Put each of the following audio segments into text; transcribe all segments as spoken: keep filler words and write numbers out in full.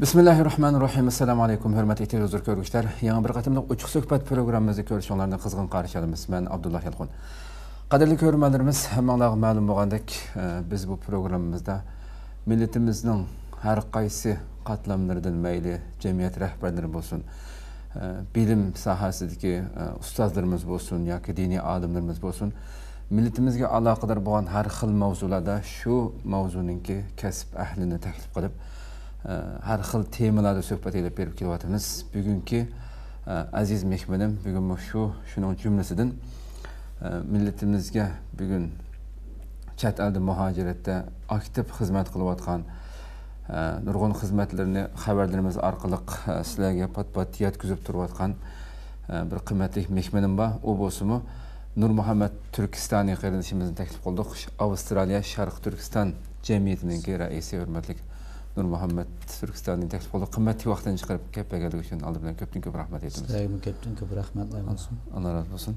Bismillahirrahmanirrahim. Assalamu alaykum hörmətli televizor görgüçlər. Yeni bir qatımlıq uçuq söhbət proqramımızı görüşənlərinə qızğın qarşılayırıq. Mən Abdullah Yalkun. Qadirli görmələrimiz, həmənlaq məlum olğandak biz bu proqramımızda milletimizin hər qaysı qatlamlarından məyli cəmiyyət rəhbərləri olsun, bilim sahəsindəki ustazlarımız olsun, ya ki dini alimlərimiz olsun, milletimizə əlaqədar olan hər xil mövzularda şu mövzununki kəsb əhlini təklif qılıb her xil temalarda söhbət edib berib kelyatımız. Bugünkü aziz mehmanim, bugün şu şunun cümlesinden milletimizge bugün çat eldi muhacirette aktif hizmet kılayotgan nurgun hizmetlerini haberlerimiz arkalık sizlerge pat pat yetkizip durayotgan bir kıymetli mehmanim var. O bosumu Nur Muhammed Türkistaniy kardeşimizin təklif qıldık. Avustraliya Şarkiy Türkistan Cemiyeti'nin reisi hörmətli Nur Muhammed Türkistan'ın teklif oldu. Kıymetli vaxtdan çıkarıp kep'e geldik için aldığımdan köptün köp rahmet ediniz. Sizlerim köptün köp rahmetli olsun. Allah razı olsun.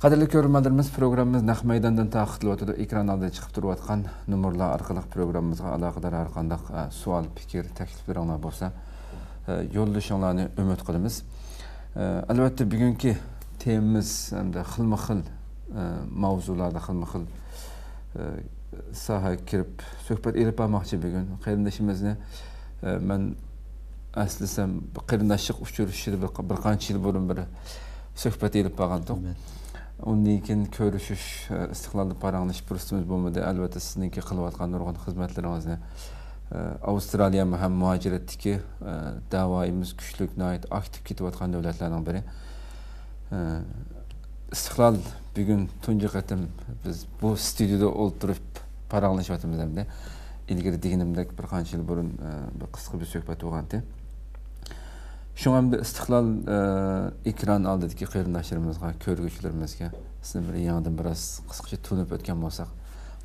Kadirli görmelerimiz programımız Naq Meydan'dan taqitli otudu. Ekran aldı çıkıp duru atkan numurla arkalıq programımızga alaqadar arkandaq e, sual, pikir, teklifler onlar bolsa e, yolluşanlarını ümit qılımız. E, Elbette bugünkü temimiz hem de xilma-xil e, mavzularda xilma-xil e, saha kirib söhbət edib almaqçı bugün qarindaşımızı mən əslində qarindaşlıq uçuruşu bir qancha il burun bir söhbət edib bağlandıq. Ondan keyin görüşüş, istiqlalda parağınış fürsətimiz olmadı. Əlbəttə sizinki qılıb atqan nurgun xidmətlərinizi Avstraliya həm mühacirətdəki davamız güclük, nəhayət aktiv gedib atqan dövlətlərin biri. İstiqlal bugün tunca qatım biz bu stüdyoda oturub parağınlaşıyordum bizimle. İlgili diğinimdeki bir kaç yıl burun bir kısa bir sohbet oldu. Şu an İstiklal e, ekran aldı ki kıyırdaşlarımızga, körgüçlerimizga sizin böyle yandım biraz kısaca tunup ötken olsak,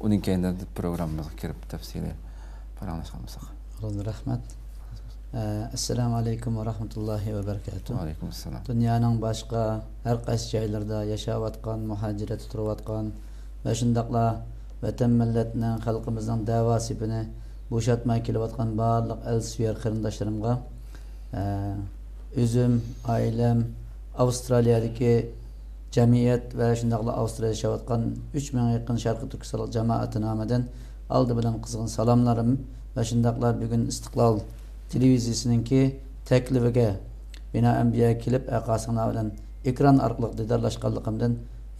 onun kendi programımızı kirip tefsirle parağınlaşalım olsak. Allah'ın rahmet. Assalamu alaykum ve rahmetullahi ve berekatuhu. Aleyküm selam. Dünyanın başka her qaysi joylarda yaşayotgan, muhacirat tuturayotgan ve şundaqla vatan millatning xalqimizning davosibini bo'shatmay kelayotgan barliq el suyar qarindoshlarga o'zim, oilam Avstraliyadagi jamiyat ve shundaqla Avstraliyada yashayotgan üç min'e yakın Şarkiy Türkistan jamoati nomidan aldı bilan qizg'in salomlarim ve shundaqlar bugün İstiklal Televizyasininki taklifiga binoan bu yerga kelib aqasini bilan ekran orqali didarlashganligimdan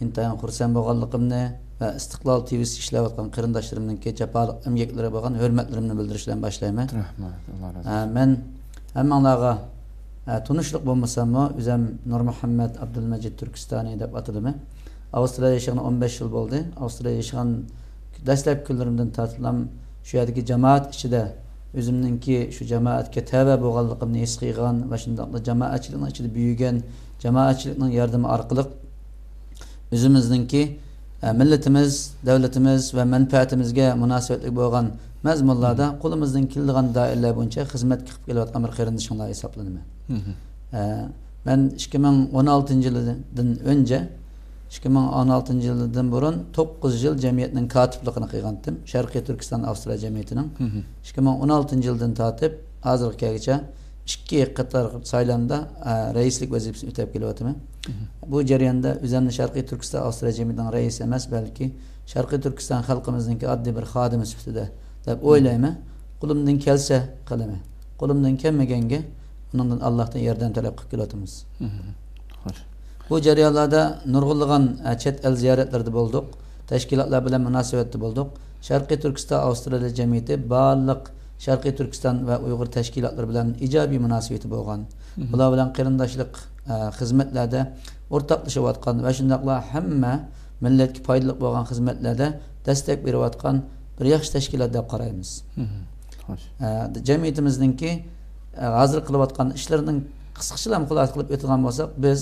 intayin xursand bo'lganligimni ve İstiklal T V'si işleyotgan kırındaşlarımınki cepalık emgekleri bakan hürmetlerimini bildirişlerden başlayayım. Ben hemenlağa tunuşluk bulmasam mı? Üzem Nur Muhammed Abdülmecid Türkistaniy deb atılımı. Avustralya yaşağına on beş yıl oldu. Avustralya yaşağın dastlab kunlarimdan tatılam şu yerdeki cemaat içinde özümünki şu cemaatke tevbe boğallıqımını his qilgan ve şundaqla cemaatçiliğinin içinde büyüyen cemaatçiliğinin yardımı arqılıq özümüzünki milletimiz, devletimiz ve menfaatimizge münasebetlik bo'lgan mazmunlarda qo'limizdan kelgan doiralar bo'yicha xizmat qilib kelayotgan bir qarindishimlar hisoblanaman. Ben ikki ming o'n oltinchi yildan önce, ikki ming o'n oltinchi yildan burun to'qqiz yil jamiyatning katibligini qilgandim. Şarkiy Türkistan Avustralya Cemiyeti'nin ikki ming o'n oltinchi yildan tartib hozirgacha ikki qator saylamda reislik vazifasini o'tab kelyapman. Bu jarayonda o'zimni Şarkiy Türkistan Avustralya Cemiyeti'nin reisi emas, balki Şarkiy Türkistan xalqimizningki oddiy bir xodimi sifatida deb o'ylayman. Qo'limdan kelsa qilaman. Qo'limdan kelmaganga undan Allohdan yordam talab qilib kelyapmiz. Bu jarayonlarda nurg'unlagan chet el ziyoratlarida bo'ldik, tashkilotlar bilan munosabatda bo'ldik. Şarkiy Türkistan Avustralya Cemiyeti barliq Şarkiy Türkistan ve Uygur tashkilotlar bilan ijobiy munosabati bo'lgan. Bular bilan qarindoshlik xizmetlerde ortaklaşıvatkan ve şundakla hemme milletki faydalık boğan hizmetlerde destek verivatkan bir yaxşı teşkilatda qarayımız. E, cemiyetimizdeki e, hazır kılıvatkan işlerinin kısıkçıla mukulaat kılıp ötülen olsak biz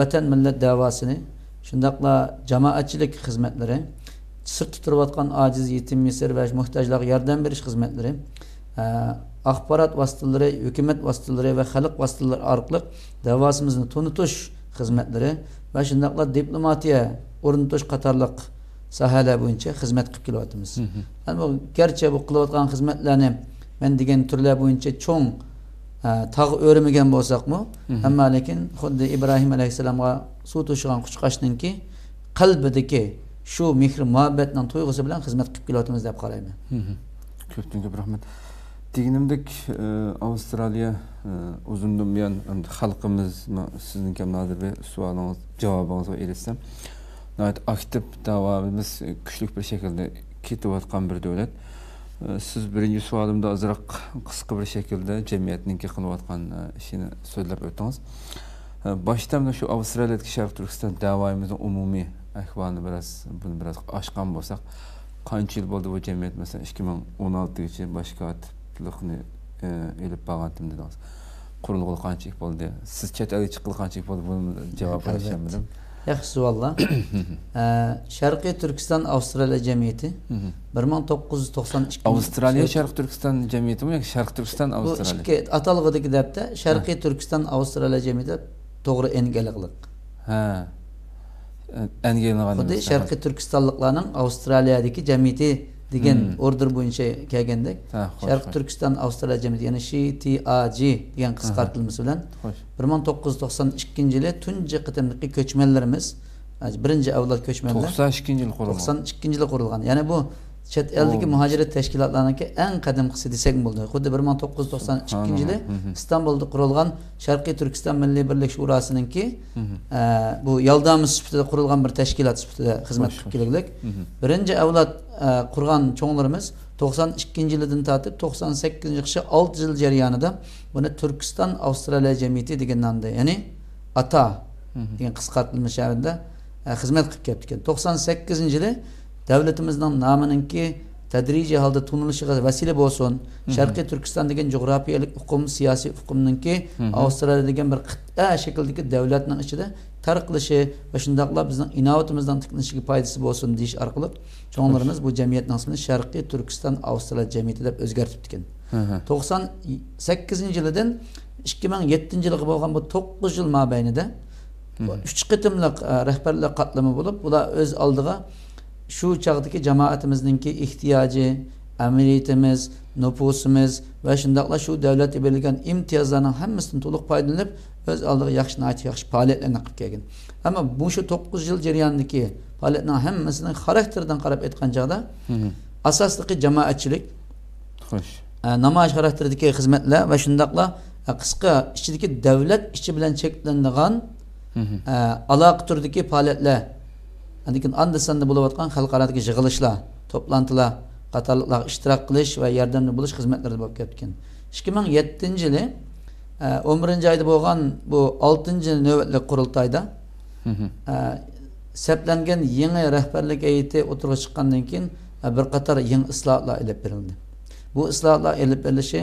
vatan millet davasını şundakla cemaatçilik hizmetleri sırt tuturuvatkan aciz yetim misir ve muhtaclığa yardım veriş hizmetleri e, axborot vasıtaları, hükümet vasıtaları ve halk vasıtaları arqılıq davasımızın tunutuş hizmetleri ve şundaqla diplomatiya o'rnatish qatorliq sahalar bo'yicha xizmat qilib kelyapmiz. Gerçi bu qilayotgan xizmatlarni ben degen türler boyunca çoğun tağ örümügen bolsak mı? Ama lakin Huddi İbrahim Aleyhisselam'a su tuşuğun kuçkaşının ki kalbideki şu mihri muhabbetle tuyğusu bilen hizmet kıpkilatımız da yapkalayım. Köptün köp rahmet. Deginimdik Avustralya uzundum yan halkımız sizin kem nazir bir sualınız cevabınızı eletsem. Nayet aktif davamız küçük bir şekilde kitivatkan bir devlet. Siz birinci sualımda azırak kısa bir şekilde cemiyetinin kitivatkan işini söyleyip ötünüz. Baştan da şu Avustralya'daki Şarkiy Türkistan davamızın umumi ahvalını biraz bunu biraz aşkan bolsak. Kaç yıl oldu bu cemiyet mesela ikki ming o'n olti için başka atlıkını elip bağlantım dediniz. Kurulduğu kaç yıl oldu? Siz çeteli çıkılı kaç yıl oldu? Bunun cevabı alışamadım. Yaxşı valla. Şarkiy Türkistan Avustralya Cemiyeti bir ming to'qqiz yuz to'qson ikki. Avustralya Şarkiy Türkistan Cemiyeti mi? Şarkiy Türkistan Avustralya. Bu iki atalığı kitapta Şarkiy Türkistan Avustralya Cemiyeti doğru engellilik. Ha. Xuddi Şarkiy Türkistanlıklarının Avustralya'daki cemiyeti degen hmm. ordur boyunca kelgendik. Şarkiy Türkistan Avustralya Cemiyeti yani Ş T A C degan qisqartirilmasi bilan bir ming to'qqiz yuz to'qson ikkinchi yili tunji qitimdagi ko'chmanlarimiz birinci avlod ko'chmanlar to'qson ikkinchi yili qurilgan. Yani bu chet eldagi muhajirat tashkilotlarininki eng qadimgisi desak bo'ladi. Xuddi bir ming to'qqiz yuz to'qson ikkinchi yili Istanbulda qurilgan Şarkiy Türkistan Milli Birlik Şurasınınki bu yordami sifatida qurilgan bir tashkilot sifatida xizmat qilib kelganlik. Birinci avlod qurgan cho'nglarimiz to'qson ikkinchi yilidan tortib to'qson sakkizinchi olti yil jarayonida buni Türkistan Avustraliya Jamiyati degan nomda, ya'ni ata degan qisqartirilgan shaklda xizmat qilib kelgan. to'qson sakkizinchi yili devletimizden namının ki tedrici halde tunuluşu vesile olsun. Şarkiy Türkistan'daki coğrafyalık hukum, siyasi hukumunun ki Avustralya'daki bir kıta şekildeki devletinin içinde tarıklışı ve şundakla bizden inavatımızdan tıklanışı paydası olsun deyiş arkalık. Çoğunlarımız bu cemiyet nasılını Şarkiy Türkistan Avustralya Cemiyeti de özgürtüp diken. to'qson sakkizinchi yildan ikki ming yettinchi yilga bo'lgan bu to'qqiz yil mabeynide üç kıtımlık rehberlik katlamı bulup bu da öz aldığı şu çağdaki cemaatimizdeki ihtiyacı, amiriyetimiz, nüfusumuz ve şundakla şu devlete belirlenen imtiyazlarının hepsini to'liq paydalanib öz aldığı yaxshi natiqa, yaxshi faaliyetlerine qilib kelgan. Ama bu şu to'qqiz yil jarayonidagi faaliyetlerin hepsini karakterden qarab aytgan chaqda asaslıki cemaatçilik, e, namoyish karakterdeki hizmetler ve şundakla e, kısa işçideki devlet işçi bilen cheklangan e, alaq turdagi faaliyetler. Lakin andısanda bulavatkan halkaradaki jığılışlar, toplantılar, katarlıklar, iştirak kılış ve yardımlı buluş hizmetleri bulup ketken. ikki ming yettinchi yili o'n birinchi ayda boğan bu oltinchi növetlik kurultayda seplengen yeni rehberlik eğiti oturuğa çıkkandan keyin bir qator yeni islahatlar elib berildi. Bu islahatlar elib berilishi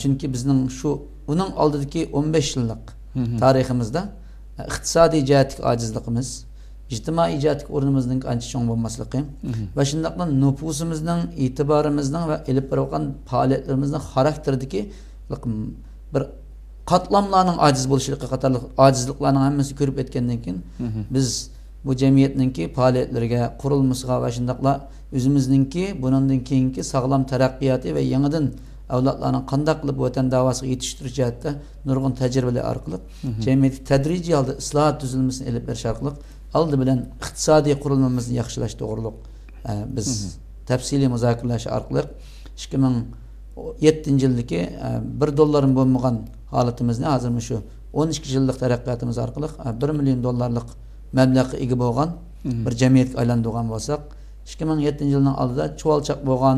çünkü bizning şu onun oldidagi o'n besh yillik tariximizda iqtisodiy jihatdagi acizligimiz, İctimai icatlık orunumuzun anca çoğun bulmasılıkı ve şundakla nüfusumuzdan, itibarımızdan ve elip bırakan faaliyetlerimizden karakterdeki bir katlamlarının aciz buluşuluk, acizliklarının hepsi körüp etkendenkin biz bu cemiyetinki faaliyetlerine kurulmuşsa ve şundakla üzümüzdeki, bununki sağlam terakkiyatı ve yanıdın avlatlarının kandaklı bu vatan davası yetiştirici hatta nurgun tecrübeli arkalık cemiyeti tedrici halde ıslahat düzülmesini elip bir şarkılık aldı bilen iqtisadiy kurulmamızın yaxşılaş doğruluk e, biz tepsili muzakirlaş arkalar ikki ming yettinchi yildaki e, bir dolların bo'lmagan halatımız ne hazır mı şu o'n ikki yillik terakkiyatımız arkalık e, bir million dollarlık məbləği ega bo'lgan bir cemiyet aylandıgan bolsak ikki ming yettinchi yildan aldıda çuvalçaq bo'lgan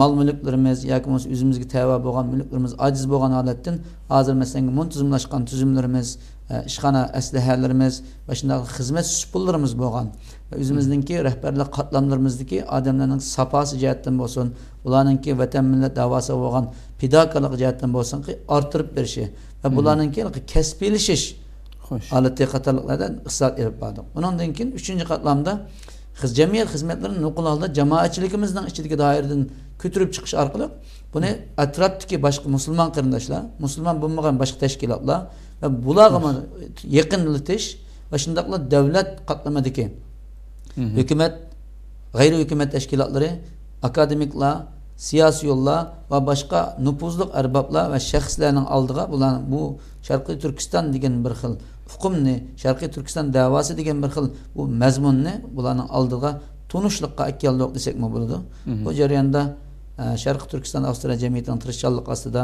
mal mülüklerimiz, yakımız, üzümüzdeki tevab olan mülüklerimiz aciz boğan halettin hazır mesela muntuzumlaşkan tüzümlerimiz, e, işhana eslihelerimiz, başında hizmet süpullarımız boğan ve üzümüzdeki rehberlik katlamlarımızdaki adamların sapası cihetten bolsun, ulanınki vatan millet davası boğan pidakalık cihetten bolsun ki artırıp bir şey ve bulanınki kesbilişiş aleti katarlıklardan ıslat edip bağladık. Onun denkin üçüncü katlamda Hız, cemiyet hizmetlerinin nukul halda cemaatçilikimizden içindeki daireden kütürüp çıkış arkalık bunu etraftaki başka Müslüman kardeşler, Müslüman bulmayan başka teşkilatlar ve bulağıma yakınlıtış başındakla devlet katlamadaki hükümet, gayri hükümet teşkilatları, akademikler, siyasi yolla ve başka nüfuzluk erbapla ve şahslerin aldığı bulan bu Şarkiy Türkistan degen bir xil hukmni, Şarkiy Türkistan davası degen bir xil bu mazmunni bularning aldığı tunuşluqqa ikkaloq desek mi bo'ladi? Bu jarayonda Şarkiy Türkistan Avustralya Cemiyeti'nin tırışçallık aslında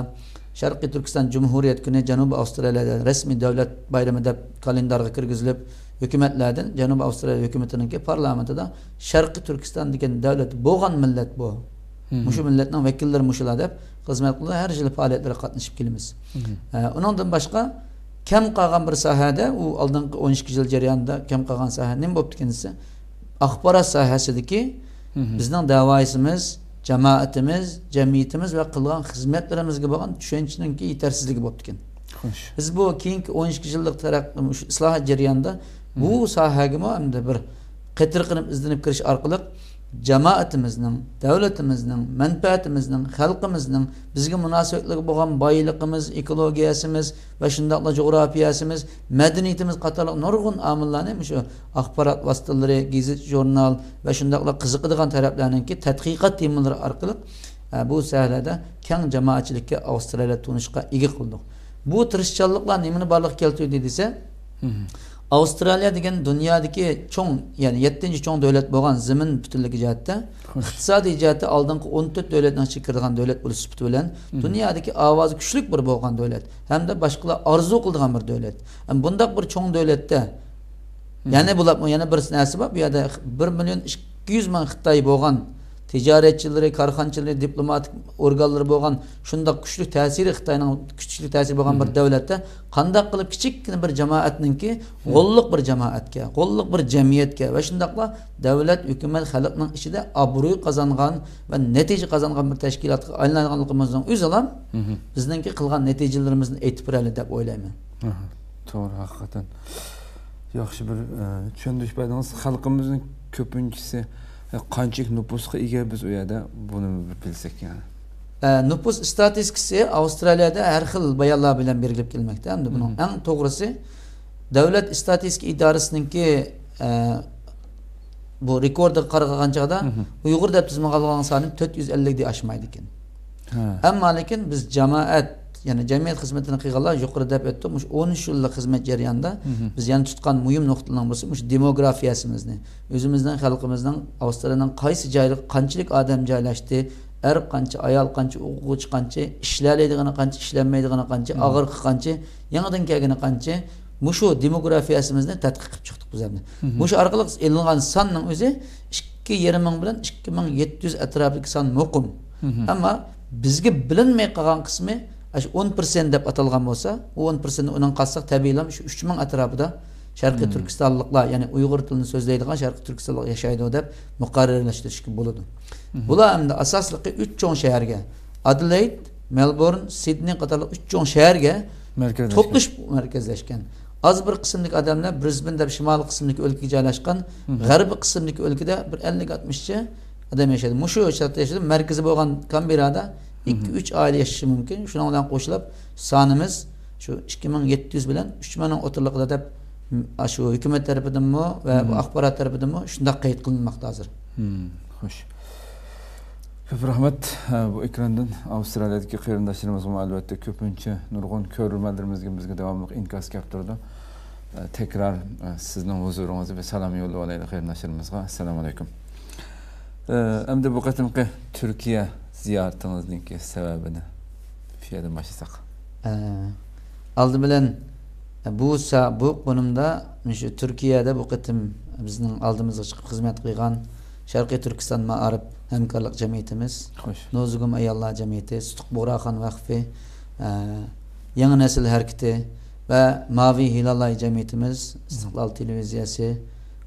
Şarkiy Türkistan Cumhuriyet Günü Cənubi Avustralya'da resmi devlet bayramı da kalendarga kirgizilib hükümetlerden Cənubi Avustralya hükümetinin ki parlamentoda Şarkiy Türkistan degen devlet boğan millet bu. Muşu milletinin vekilleri muşula deb hizmet qilib her yıl faaliyetlere katlaşıp kelimiz. Ondan başka kem kalan bir sahada o aldın on iki yıl jarayonida kem kalan saha nim bo'libdi kendisi? Axborot sohasidagi bizning da'voyimiz, cemaatimiz, cemiyetimiz ve kılgan hizmetlerimizge bakan düşüncenin ki yetersizliği boptikin. Biz bu keyingi on iki yıllık taraqqi islohot jarayonida bu sohaga bir qitir qilib izlanib kirish orqali jamaatimizning, davlatimizning, manfaatimizning, xalqimizning bizga munosabatligi bo'lgan boyligimiz, ekologiyasimiz va shundaqla coğrafiyasimiz, madaniyatimiz qatorli nurg'un omillarni shu axborot vositalari, gazet, jurnal va shundaqla qiziqadigan taraflarninki tadqiqot temalari orqali bu sohada keng jamoatchilikka Avstraliya tunishga ega qildik. Bu tirishchiliklar nimani barliq keltirdi desa, Avustraliya degan dunyodagi cho'ng, ya'ni yettinchi cho'ng davlat bo'lgan zimin butunligi jihatda, iqtisodiy jihatda oldingi o'n to'rt davlatning ichiga kirgan davlat bo'lish sifati bilan dunyodagi ovozi kuchli bir bo'lgan davlat hamda boshqalar orzu qiladigan bir davlat. Bundoq bir cho'ng davlatda yana bo'lib, yana bir narsa bor, bu yerda bir million ikki yuz ming Xitoy bo'lgan ticaretçileri, karhançileri, diplomatik organları boğan, şunda küçlü tesiri Xitay'nın küçlü tesiri boğan bir devlette, kandak kılıp küçük bir cemaatinin ki, kolluk bir cemaatke, kolluk bir cemiyetke ve şundakla devlet, hükümet, halkının işi de abruyu kazangan ve netice kazangan bir teşkilat aylanganlıkımızdan üz alam, bizdenki kılgan neticelerimizin etipireli de oylayman. Doğru, hakikaten. Yaxşı bir düşündük bedeniz, halkımızın köpüncisi qanchalik nüfusga ega biz u yerda buni bilsak yani. E, nüfus istatistikasi Avustraliyada her xil bayonlar bilan berilib kelmoqda. Endi buning eng to'g'risi Davlat istatistika idarasiningki e, bu rekordi qaralgan chaqda Uyg'ur deb tizmalangan soni to'rt yuz ellik ni aşmaydi ekan. Ammo lekin biz jamoat, ya'ni jamiyat xizmatini qilganlar yuqorida aytdim, o'sha o'n uch yillik xizmat jarayonida biz yana tutgan muhim nuqtalardan birisi o'sha demografiyasimizni, o'zimizning xalqimizning Avstraliyaning qaysi joyida qanchalik odam joylashdi, erkak qancha, ayol qancha, o'quvchi qancha, ishlaydigani qancha, ishlanmaydigani qancha, og'irqi qancha, yangidan kelgani qancha, mushu demografiyasimizni tadqiq qilib chiqdik biz endi. Mushu orqali elingan sonning o'zi ikki yarim ming bilan ikki ming yetti yuz atrofidagi son muqim. Ammo bizga bilinmay qolgan qismi o'n foiz deb atalgan bo'lsa, o'n foiz uning qassaq tabiiylam shu uch ming atrofida Sharqiy Turkistonliklar, ya'ni Uyg'ur tilini so'zlaydigan Sharqiy Turkistonlar yashaydi deb muqarrarlashtirishga bo'ladi. Bular hamda asosliqi uch cho'ng shaharga, Adelaide, Melbourne, Sydney qatorli uch cho'ng shaharga to'plish markazlashgan. Az bir qismlik odamlar Brisbane deb shimoliy qismlik o'lkaga joylashgan, g'arbiy qismlik o'lkada bir ellik oltmish ta odam yashaydi. Mushu shaharda yashaydi, markazi bo'lgan Canberrada ikki uch aile yaşaşı mümkün. Şuna olan koşulup sanımız şu ikki ming yetti yuz bilen uch ming oturluqda da şu hükümet tarafından mı ve hmm. akbarat tarafından mı şunda kayıt kılınmakta hazır. Hmm. Hoş. Köp rahmet bu ekrandan Avustralya'daki kıyırındaşlarımızın elbette köpünçe nurgun körülmelerimizin bizge devamlılık inkas kaptırdı. Tekrar sizin huzurunuzu ve salam yolu olayla kıyırındaşlarımızga. Selamun Aleyküm. Hem de bu katımki Türkiye ziyaretinizning sebebini fiyada başlasak. Ee, aldı bilen bu sa bu konumda şu Türkiye'de bu kıtım bizning aldığımızda çıkıp hizmet kılgan Şarkiy Türkistan Maarif Hemkarlık Cemiyetimiz, Nozugum Ayallar Cemiyeti, Sutuk Boraqan Vakfı, e, Yeni Nesil Hareketi ve Mavi Hilal Ay Cemiyetimiz, İstiklal Televizyonu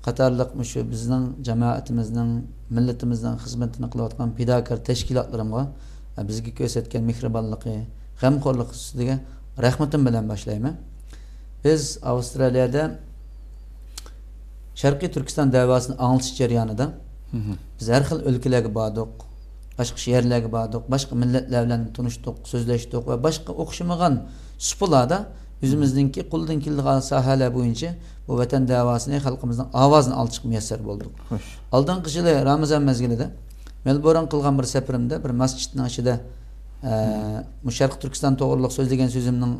qatorliq shu bizning jamoatimizning, millatimizning xizmatini qilayotgan fidokor tashkilotlarimizga bizga ko'rsatgan mehribonligi, g'amxo'rligi ustiga rahmatim bilan boshlayman. Biz Avstraliyada Sharqiy Turkiston da'vosini anglitish jarayonida biz har xil o'lkalarga bordik, boshqa shaharlarga bordik, boshqa millatlar bilan tanishdik, so'zlashdik va boshqa o'xshamagan supalarda yüzümüzdeki kuldan kildiğin sahalar boyunca bu vatan davasını, halkımızdan avazını al çıkmaya sebep olduk. Aldan kışıyla Ramazan mezgilinde Men boran qilgan bir safirimda bir masjidning ichida Şarkiy Türkistan to'g'riliq so'z degan so'zimning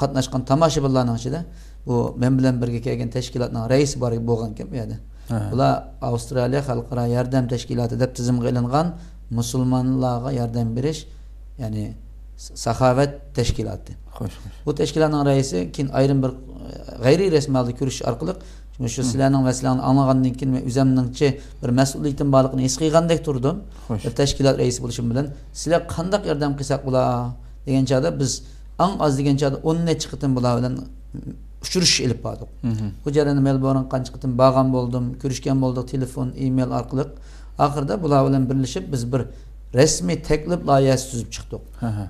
qatnashgan tomoshabinlarning ichida bu men bilan birga kelgan tashkilotning raisi bor bo'lgan kim edi. Ular Avstraliya xalqaro yordam tashkiloti deb tizimga ilingan musulmonlarga yordam berish, ya'ni saxovat tashkiloti. Bu tashkilotning raisi keyin ayrim bir g'ayri rasmiy ko'rish orqali şu silahın ve silahın anlagandan keyin ve üzümdençe bir mesuliyetin bağlılığını his qilgandek turdum. Teşkilat reisi buluşum bilen silah qandaq yordam qilsak bula degan chaqda biz en az degan chaqda o'n ne chiqdim bula bilan uchrashish elib bordik. Bu jarayonda Melbourne qancha qitim bağam oldum, ko'rishgan bo'ldik telefon, e-mail orqali. Oxirda bular bilan birlashib biz bir resmi teklif layihasi tuzib chiqdik.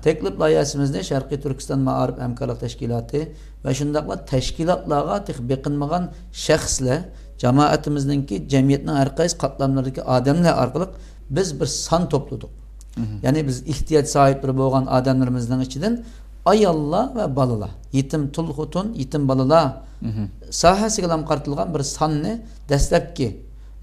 Teklif loyihasimizni Şarkiy Türkistan Maarif Hemkarlık Teşkilatı ve şundakla teşkilatlarga beqinmagan şəxslə cemaatimizdeki cəmiyyətin hər qaysi qatlamlarındakı adamlar orqali biz bir san topladık. Yani biz ihtiyac sahipleri bo'lgan adamlarımızdan içinden ayollar ve balalar, yetim tul xutun, yetim balalar sahasiga ham qartilgan bir sanni dastlabki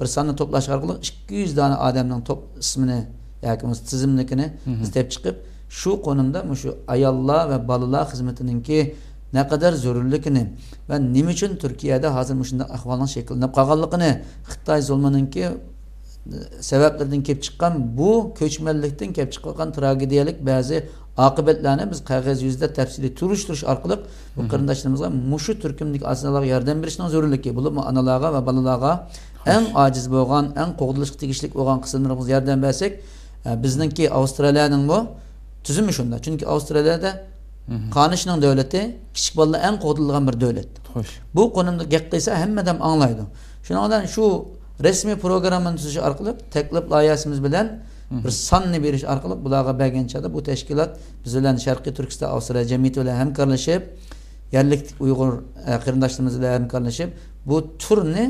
bir sanni toplash orqali ikki yuz dana adamning top ismini yakımız tizimlikini istep çıkıp şu konumda şu ayollar ve balalar hizmetinin ki ne kadar zorunlulukini ve nim için Türkiye'de hazır şunda ahvalın şeklinde kagallıkını Xitay zulmünün ki sebeplerden kep çıkan bu köçmelikten kep çıkan tragediyelik bazı akıbetlerine biz kağız yüzde tefsili turuş turuş arkalık bu kırındaşlarımızla muşu Türkümlük aslında yerden birisinden zorunluluk ki bulunma analara ve balalara en aciz boğan en koğduluşluk tikişlik olan kısımlarımız yerden versek bizninki Avustralya'nın bu tüzümü şunda. Çünkü Avustralya'da kanışının devleti küçük balla en kodulduğun bir devlet. Bu konumda gektiyse hemmeden anlaydı. Şundan şu resmi programın tüzüşü arkalıp, teklif layihasimiz bilen bir sanlı bir iş arkalıp bulağa belgençadı. Bu teşkilat biz ölen Şarkiy Türkistan Avustralya Cemiyeti ile hemkarlaşıp, yerlik Uygur e, kırımdaşlarımız ile hemkarlaşıp bu turni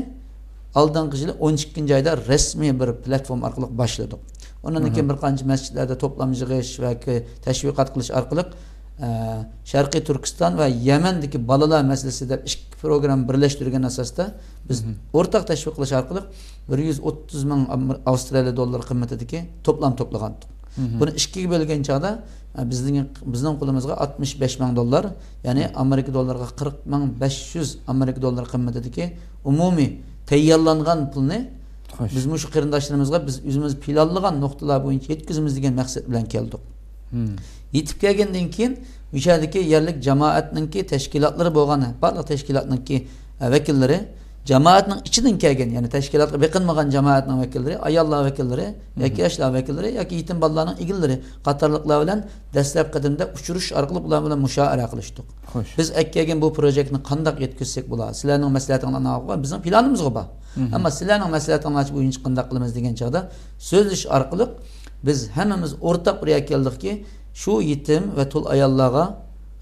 aldankıcıyla o'n ikkinchi ayda resmi bir platform arkalıp başladık. Ondan ki bir qancha masjidlarda toplam yig'ish ve teşvikat qilish orqali Şarkiy Türkistan ve Yemen'deki balalar meselesi de iki program birleştirgen asasda biz ortak teşvik qilish orqali bir yuz o'ttiz ming Avustraliya dollar qimmatidagi toplam to'plagandik. Buni ikkiga bo'lgan chaqda bizning bizning qo'limizga oltmish besh ming dollar, ya'ni Amerika dollariga qirq ming besh yuz Amerika dollar qimmatidagi umumiy tayyorlangan pulni biz bu şu kırındaşlarımızla biz yüzümüz planlagan noktalar boyunca yetkizimiz degan maqsad bilan keldik. Yetib kelgandan keyin o'shandagi yerlik cemaatninki teşkilatlari bo'lgan, barcha teşkilatninki vakilleri, cemaatning ichidan kelgan, yani teşkilatga beqinmagan cemaatning vakilleri, ayollar vakilleri, yoki yoshlar vakilleri, yoki yetim bolalarning egillari qatorliqlar bilan dastlabki qadamda uchrashish orqali ular bilan mushoara qilishdik. Biz aytgan bu loyihani qanday yetkizsak bo'ladi? Sizlarning maslahatinglarni olib, bizning planimiz bor. Ama sizlerin meselelerine açıp oyuncu kındaklarımız degen çağda sözlüş arkalık biz hemimiz ortak buraya geldik ki şu yetim ve tul ayallığa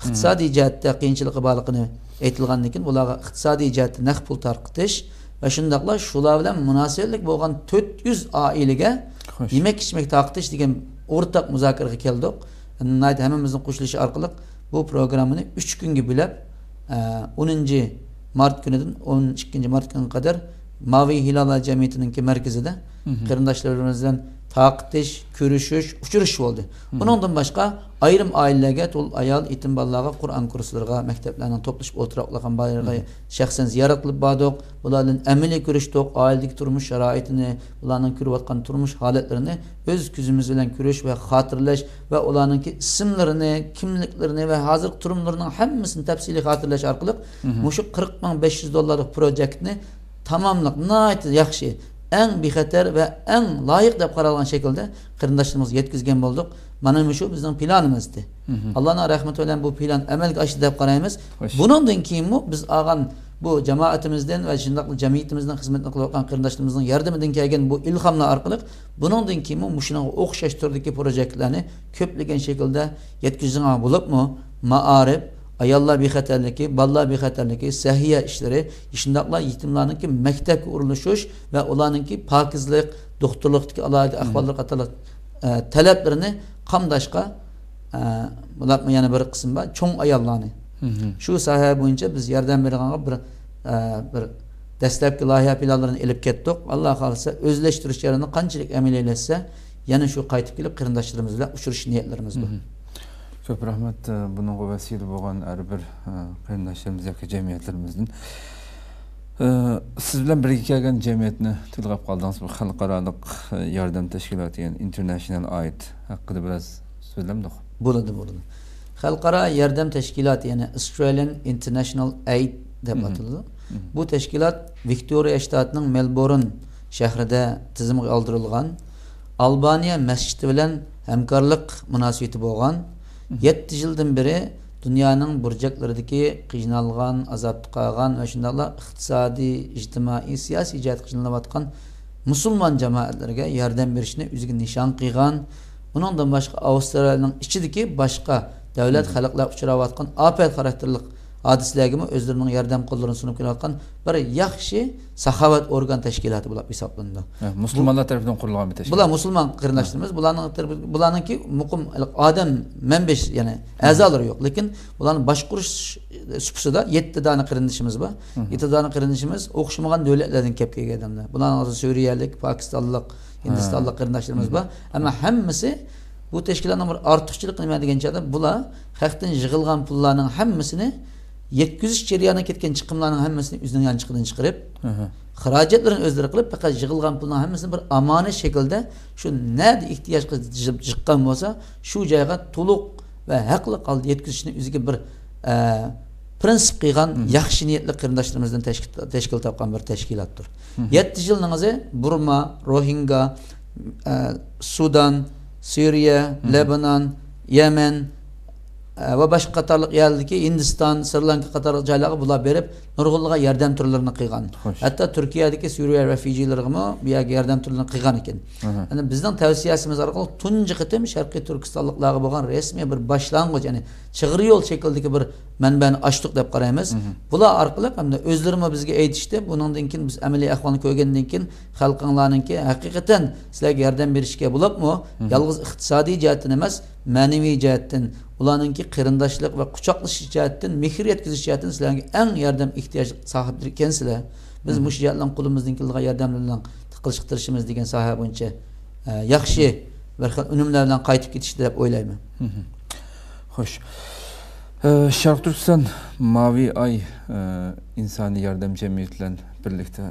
iktisadi cihatta kıyınçılık bağlıqını eğitilganlıkın olağa iktisadi cihatta nek pul tarqıtış ve şundakla şula bilen münasirlik boğan to'rt yuz ailige yemek içmek tarqıtış degen ortak müzakirge geldik. Yani hemimizin kuşuluşu arkalık bu programını üç gün gibi bilip o'n mart günüden o'n ikkinchi mart günü kadar Mavi Hilal Ay Cemiyeti'ninki merkezinde kırımdaşlarımızdan taktış, kürüşüş, uçuruş oldu. Bundan başka ayrım ailelere, tul ayal, yetim balalarına, Kur'an kurslarına, mekteplerine toplaşıp oturaklarına, bayrağı şahsen ziyaret qilib bordik. Bunların emeli kürüştük, ailedeki turmuş şaraitini, bunların kürüvatkan turmuş haletlerini, öz küzümüzle kürüş ve hatırlaş ve onlarınki isimlerini, kimliklerini ve hazır turumlarının hepsini tepsili hatırlaş arkalık. Muşu qirq ming besh yuz dollarlık projektini tamamlık, naytı, yaxşı, en bixatar ve en layık deb qaralgan şekilde kırındaşlarımız yetkizgen olduk. Mana şu bizim planımızdı. Allah'ın rahmeti olan bu plan emelge aşırı deb qaraymiz. Bundan keyin biz ağan bu cemaatimizden ve şundaqlı cemiyetimizden hizmetini qilayotgan kırındaşlarımızın yardımından kelgan bu ilhamla arkalık bundan keyin bu şunaqı o'xshash turdagi proyektlerini köpligen şekilde yetkizgen bulupmu maarif, ayollar bexatarligi, bolalar bexatarligi, sahiya işleri, shundaqla yetimlarningki maktabga urilishish ve ularningki pokizlik, doktorlikdagi alohida ahvollar qatorliq talablarini qamdashqa bularning yana bir qismi bor, cho'ng ayollarni. Shu soha bo'yicha biz yordam berganga bir bir dastlabki loyiha planlarini elib ketdik. Alloh xolsa o'zlashtirish jarayonini qanchalik amaliyalashsa yana şu qaytib kelib qarindoshlarimiz bilan uchrashish niyatlarimiz bor. Ko'p rahmat buningga vasila bo'lgan har bir qarindoshlarimiz yoki jamiyatimizdan. Siz bilan birga kelgan jamiyatni tilg'ab qoldingiz, bu xalqaro yordam tashkiloti, ya'ni International Aid haqida biraz so'zlamoq. Bo'ladi, bo'ladi. Xalqaro yordam tashkiloti, ya'ni Australian International Aid deb ataladi. Bu tashkilat Victoria shtatining Melbourne shahrida tizimga oldirilgan Albaniya masjidi bilan hamkorlik munosabati bo'lgan yetti yildan beri dünyanın burjaklaridagi qiynalgan, azobda qolgan va shundaqla iqtisodiy, ijtimoiy, siyosiy jihat qiynalib musulmon jamoatlarga yordam berishni o'ziga nishon qilgan. Uningdan boshqa Avstraliyaning ichidagi boshqa davlat xalqlar uchrayotgan ofat xarakterli hodisalarga o'zlarining yordam qo'llarini sunib kelayotgan bir yaxshi saxovat organ tashkiloti bo'lib hisoblanadi. Musulmonlar tomonidan qurilgan bir tashkilot. Bular musulmon qarindoshlarimiz, bularning bularningki muqim odam manbasi, ya'ni a'zolari yo'q, lekin bularni boshqarish supisida yetti dona qarindoshimiz bor. yetti dona qarindoshimiz o'xshamagan davlatlardan kelib kelgan odamlar. Bularning o'zi Suriyalik, Pokistonlik, Hindistonlik qarindoshlarimiz bor. Ammo hammasi bu tashkilotning bir ortiqchilik nima deganchada, bular xalqdan yig'ilgan pullarning hammasini yetkizish jarayonida ketgan chiqimlarning hammasini o'zidan chiqdan chiqarib, xarajatlarni o'zlari qilib, faqat yig'ilgan pulning hammasini bir amonat shaklda shu nadi ehtiyoj qilib chiqqan bo'lsa, shu joyga to'liq va haqli qoldi yetkazishni o'ziga bir prinsip qilgan yaxshi niyatli qarindoshlarimizdan tashkil topgan bir tashkilotdir. yetti yilning o'zi Burma, Rohingya, Sudan, Suriya, Lebanon, Yemen ve başka qatarlıq yerlerdeki Hindistan, Sri Lanka qatarlıq joylarga bular berib, nurg'unlarga yordam turlarini qilgan. Hatta Türkiye'deki Suriya refujiyalarga bu yerga yordam turlarini qilgan ekan. Yani bizning tavsiyasimiz orqali tunji qitim Sharqiy Turkistonliklarga bo'lgan resmiy bir boshlang'ich, ya'ni chig'ri yo'l shaklidagi bir manbani ochdik deb qaraymiz. Bular orqali hamda o'zlarimiz bizga aytishdi, buningdan keyin biz amaliy ahvolni ko'rgandan keyin xalqinglarningki haqiqatan sizlarga yordam berishga bo'libmi? Yolg'iz iqtisodiy jihatdan emas, ma'naviy jihatdan, ularningki qarindoshlik va quchoqlashish jihatidan, mehr yetkazish jihatidan sizlarga eng yordam ehtiyoj sohibdir ekansizlar. Biz mush jihatdan qo'limizdan kelgan yordam bilan qilishga tirishimiz degan soha bo'yicha yaxshi bir xil unumlar bilan qaytib ketishdi deb o'ylayman. Xo'sh. Şarkiy Türkistan Mavi Ay insani yordam jamiyati bilan birlikda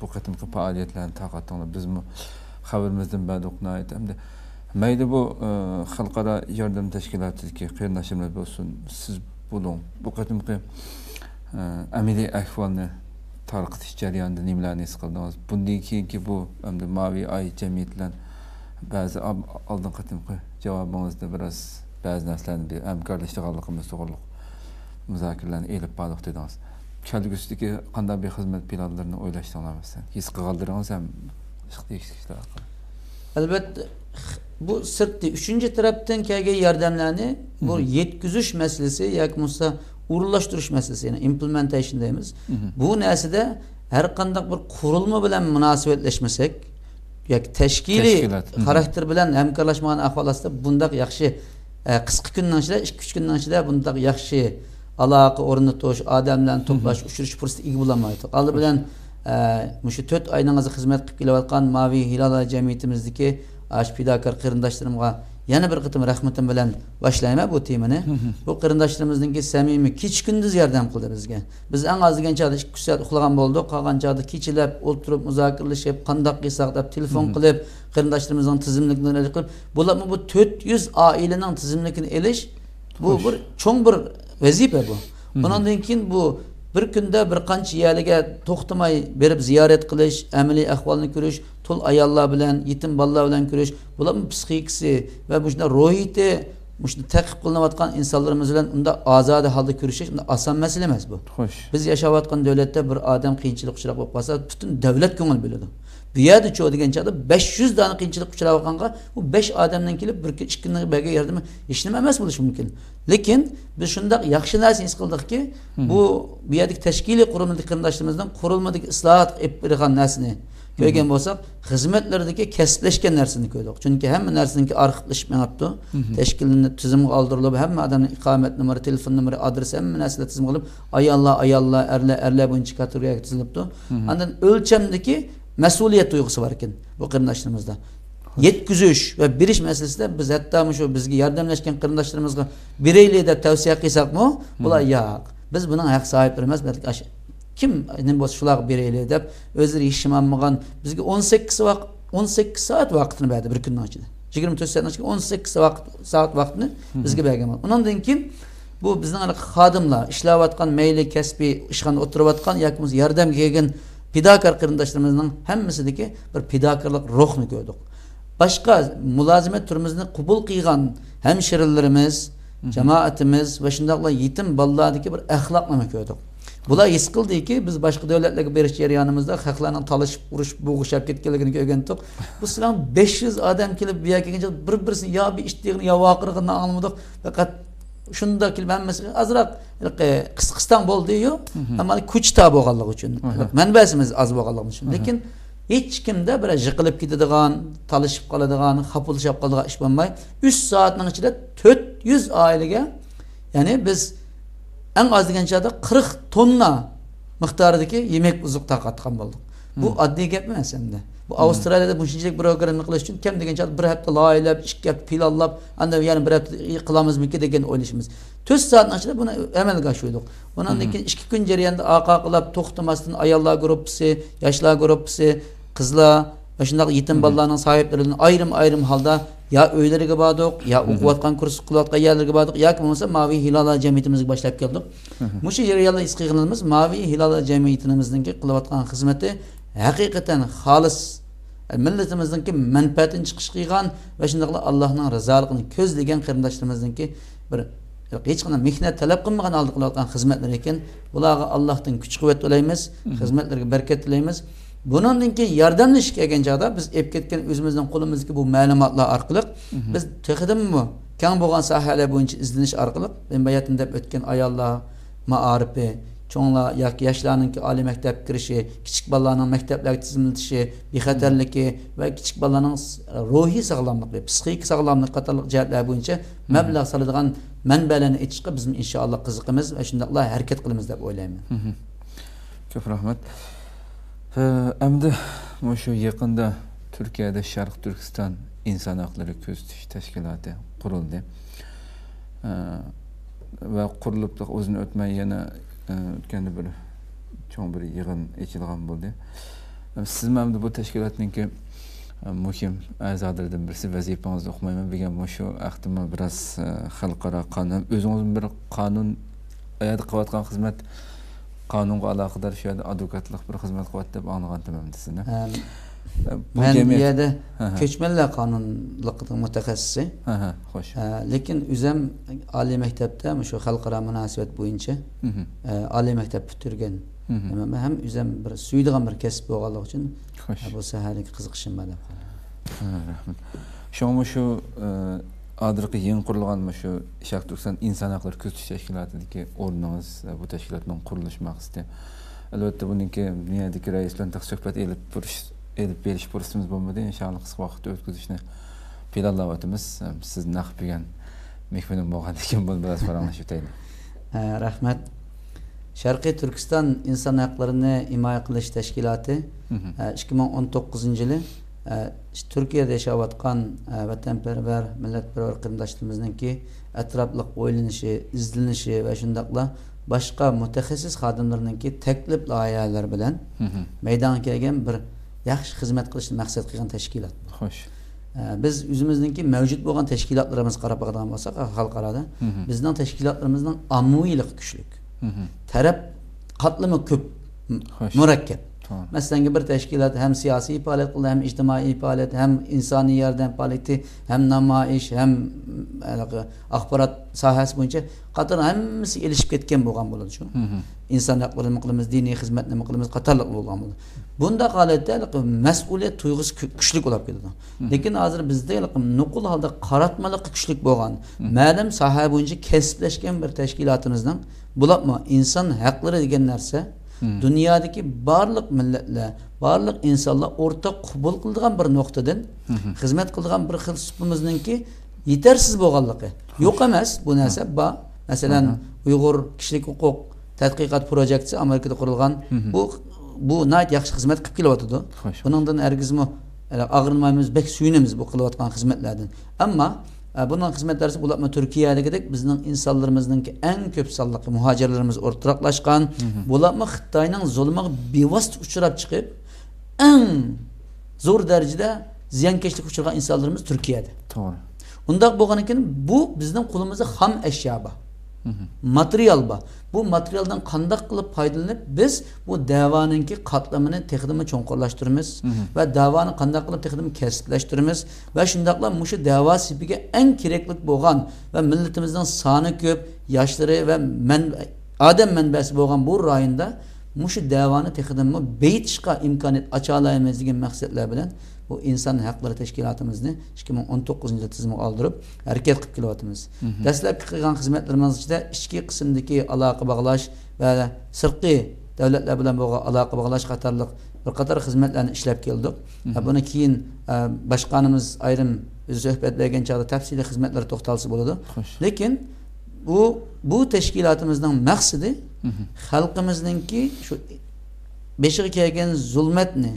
bu qatimki faoliyatlarni taqo'tlanib biz xabarimizdan ba'd o'qnaydi hamda mayda bu xalqaro yardım teşkilatidagi qarindoshlarimiz bo'lsin, siz buning bu qadimgi amaliy ahvolni tarqatish jarayonida nimalarni his qildingiz? Bundan keyingi bu endi Mavi Ay jamiyati bilan ba'zi oldin qadimgi javobingizda biraz ba'zi narsalarni hamkorlashganligimiz to'g'ri muzokaralarni elib bordik dedingiz. Kelgusidagi qanday bir xizmat planlarini o'ylashdingiz? His qilganlaringiz ham ishqishlar haqida. Albatta bu sırtı üçüncü taraftan kelgan yardımlarını bu yetküzüş meselesi yoki bo'lmasa uğurlaştırış meselesi, yani implementation deymiz. Bu narsada her qanday bir kurulma bilan munosabatleşmesek yoki teşkili karakter bilan hamkorlashmagan ahvolatda bundaq yaxshi qisqa kunning ichida ikki uch kunning ichida bundaq yaxshi aloqa o'rnatish, odam bilan to'plash, uchrashish fursatiga ega bo'lamaydi. Aldi bilan Müşü to'rt aynağızı hizmet qilib kelayotgan Mavi Hilal Ay Cemiyetimizdeki aşpidakar qırındaşlarımga yana bir qıtım rahmetim bilen başlayma bu temini. Bu qırındaşlarımızdaki samimi keç gündüz yordam qildi bizga. Biz en az degan chaqda ikki saat uxlagan bo'ldik, qolgan chaqda kechilab o'tirib muzokiralashib, qandoq qilsak deb telefon qilib, qırındaşlarımızın tizimligini elish qilib, bularni bu to'rt yuz ailenin tizimligini elish bu bir cho'ng bir vazifa bu. Bundan keyin bu bir kunda bir qancha yaliga to'xtamay berib ziyorat qilish, amaliy ahvolni ko'rish, tul ayollar bilan, yetim bolalar bilan ko'rish, bular psixikasi va mushunda ruhiyati, mushunda ta'qib qilinayotgan insonlarimiz bilan unda ozod holda ko'rishish unda oson masala emas bu. Xo'sh. Biz yashayotgan davlatda bir odam qiyinchilik uchrab qolsa, butun davlat ko'ngil bo'ladi. Bu yerda cho'q deganchada besh yuz dona qiyinchilik uchrab qolganga bu besh odamdan kelib bir ikki kunlik baga yardim hech nima emas bo'lishi mumkin. Lekin biz shundoq yaxshi narsa his qildikki, bu bu yerdagi tashkiliy qurumdagi qarindoshlarimizdan qurilmadagi islohot qilib bergan narsani ko'rgan bo'lsak, xizmatlardagi kasblashgan narsani ko'rdik. Chunki hamma narsaninki arxivlashib menapti. Tashkilni tizimga oldirilib, hamma odamning iqomat nomerı, telefon nomerı, adresi, hamma narsalar tizim qilib, ayollar, ayollar, erlar, erlar bo'yicha kategoriyaga tizilibdi. Undan o'lchamdagi mas'uliyat tuyg'usi var ekan bu qarindoshimizda. yetküzüş ve biriş meselesinde biz hattamış o bizgi yardımlaşken kırımdaşlarımızla bireyliğe de tavsiye kıysak mı? Bula yok. Biz buna hak sahiplerimiz belki aşağı. Kim ne şulaq bireyliğe de özleri işimamıgan bizgi on sekiz saat vaktini verdi bir günden içinde. yirmi dört saat içinde on sekiz saat vaktini bizgi belgemal. Ondan deyin ki bu bizden xadımla işlavatkan meyli kesbi işkan oturuvatkan yakımız yardım geygen pidakar kırımdaşlarımızdan hemmesideki bir pidakarlık ruhunu gördük. Başka mülazimet türümüzden kubul kıygan hemşerilerimiz, cemaatimiz ve şundakla yetim balladaki bir ahlakla gördük. Bula iskildi ki biz başka devletlerle bir iş yanımızda haklarla talışıp, uğruş, buğuşup gittiklerini öğrendik. Bu sıran beş yüz adam gelip bir erkeğince bir birisini ya bir iştiğini ya vakırını anlamadık. Fakat şundaki ben mesela azrak kıskıstan bol diyor ama kuch tabi oğallık için. Menbesimiz az oğallık için. Lekin hiç kimde böyle yıkılıp gididiğen, talışıp kalıdığen, hapılışıp kalıdığen iş bulmayın. üç saatin içinde dört yüz ailege yani biz en az dikençede kırk tonna miktarıdaki yemek uzakta katkan bulduk. Bu adli gepmez hem de. Bu Avustralya'da bu işincelik programını kılış için kem dikençede bir hepte lailep, işkep, pilallap, yani bir hepte kılamız mülke deken oyluşumuz. Töz saatin içinde buna emel kaşıyorduk. Ondan diken iki gün ceriyende A K kılap, toxtumasının ayalla grupsi, yaşla grupsi, kızla, yaşındaki yetim ballarının sahiplerinin ayrım ayrım halda ya öylerge bağdık, ya okuvatkan kursu kulatkan yerlerge bağdık, ya kim olsa Mavi Hilal Ay Cemiyetimizde başlayıp geldik. Bu şey yeriyalla iskıgınımız Mavi Hilal Ay Cemiyetimizdeki kılavatkan hizmeti hakikaten halis milletimizdeki menfaatin çıkışkıygan ve şimdiki Allah'ın rızalıkını közlegen kırımdaşlarımızdaki bir hiç kadar mihnet talep kılmadan aldık kılavatkan hizmetlerken bulağa Allah'tan küçük kuvvet olayımız, hizmetlerine bereket olayımız. Bunun ki yardımlaşık eğlence da biz epketken özümüzden kolumuzdaki bu malumatla arkalık biz tekedim bu kan boğan sahalar boyunca izleniş arkalık ben bayatımda ötken ayalla maarifi çoğunla yaşlarının ki ali mektep girişi küçük ballarının mektepler tizimletişi bir xatarliki ve küçük ballarının ruhi sağlamlık psikik sağlamlık katarlık cihetler boyunca meblağ salıdığan menbelerini etişki bizim inşallah kızıkımız ve şimdi Allah hareket kılımız da böyleyim. Çok rahmet. Əmdə, məşu yakında Türkiye'de Şarkiy Türkistan insan hakları küstüşi teşkilatı kuruldu. Ee, ve kurulup da uzun ötmeyi yine kendi böyle çoğun bir yığın ekilgan buldu. Ee, siz məmdə bu teşkilatın ki mühim əzadırdım birisi vəzifanızı oxumayın. Bəgən məşu əxtima biraz xalqara qanun, özünüzün bir qanun ayadı qavatqan xizmet kanunga alakadar şu anda adukatlık bir hizmet kuvvetleri bağlantılı memleketine. Ben yerde köçmenler kanunlukta mütehassisi. Hoş. Lakin üzem Ali Mektep'te mi şu halkara münasebet boyunca Ali Mektep Türgen. Hem üzem bir Suudi merkez bu Allah için. Bu sahalik kızıkşın bana. Rahmet. Şu mu şu Adırkı yeni kurulan şu Şarkiy Türkistan insan hakları küstüşi teşkilatıdaki orunuz bu teşkilatın kuruluşmak istedim. Elbette bununki dünyadaki reislerle sohbet edip, edip beliş fırsatımız bulmadı. İnşallah kısa vakit ötküzüşüne planlavatımız. Siz nakbigen mekmenin boğandıkken bunu biraz faranlaşı öteyelim. Rahmet. Şarkiy Türkistan insan haklarını himaye kılış teşkilatı iki ming on to'qqizinchi yılı Türkiye'de yaşavatkan vatanperver, milletperver kırımdaşlarımızın ki etraflık oylanışı, izlenişi ve şundakla başka mütehassiz kadınlarının ki teklif layihalar bilen meydana gelen bir yaxşı hizmet kılışını maksat kılan teşkilat. Hoş. Biz yüzümüzdün ki mevcut olan teşkilatlarımız Karabağ'dan olsak halkarada bizden teşkilatlarımızdan amuilik güçlük, terep katlımı küp, mürekkep. Mesela bir teşkilat hem siyasi faaliyet kıldı, hem ictimai faaliyet, hem insani yerden faaliyeti, hem namayiş, hem akbarat sahası boyunca Katar'ın hepsi ilişip etken boğan bulunuyor. İnsan hakları mıklımız, dini hizmetli mıklımız, Katar'la boğan bulunuyor. Bunda halde mesuliyet duygusu güçlük olup gidiyor. Lekin hazır bizde nukul halde karatmalık güçlük boğan, madem saha boyunca kesipleşken bir teşkilatımızdan bulatma insan hakları digenlerse dünyadaki barlık milletle, barlık insanla ortak kubul kıldığan bir noktadan, hizmet kıldığan bir hizmetimizin ki yetersiz boğallıkı. Yok emez bu neyse. Mesela Uygur kişilik hukuk tetkikat projekti Amerika'da kurulgan bu bu nayet yakışık hizmet kıpkil otudu. Bunundan ergizmi ağırınmayımız, bek suyunumuz bu kılavatkan hizmetlerden. Ama e, bundan hizmetlerse bulatma Türkiye'ye gidik, bizden insanlarımızın ki en köp sallıklı muhacirlerimiz ortaraklaşkan, bulatma Xitay'nın zulmağı bivast uçurab çıkıp, en zor derecede ziyankeşlik uçurgan insanlarımız Türkiye'de. Doğru. Ondan boğanıkinin bu bizden kulumuzda ham eşya ba. Materyal ba. Bu materyaldan kandak kılıp faydalanıp biz bu davanınki katlamını, tekdimi çoğunlaştırırız ve davanın kandak kılıp tekdimi kesitleştiririz ve şundakla muşu dava sipige en kireklik boğan ve milletimizden sanı köp, yaşları ve men, adem menbesi boğan bu rayında muşu davanı tekdimi beytişka imkanı açalayamazdığı maksetler bilen bu insan hakları teşkilatımızını ikki ming o'n to'qqizinchi yıl tizimi aldırıp hareket kılıp kılıvatımız. Destlep kılgan hizmetlerimiz içinde içki kısımdaki alaka bağlaş ve sırtlı devletler bilen alaka bağlaş katarlık bir katar hizmetlerini işlep geldik. Bunu keyin başkanımız ayrım sohbetlerken çağda tefsili hizmetleri toxtalısı buludu. Lekin bu bu teşkilatımızdan maksidi halkımızınki şu beşik kelgan zulmetni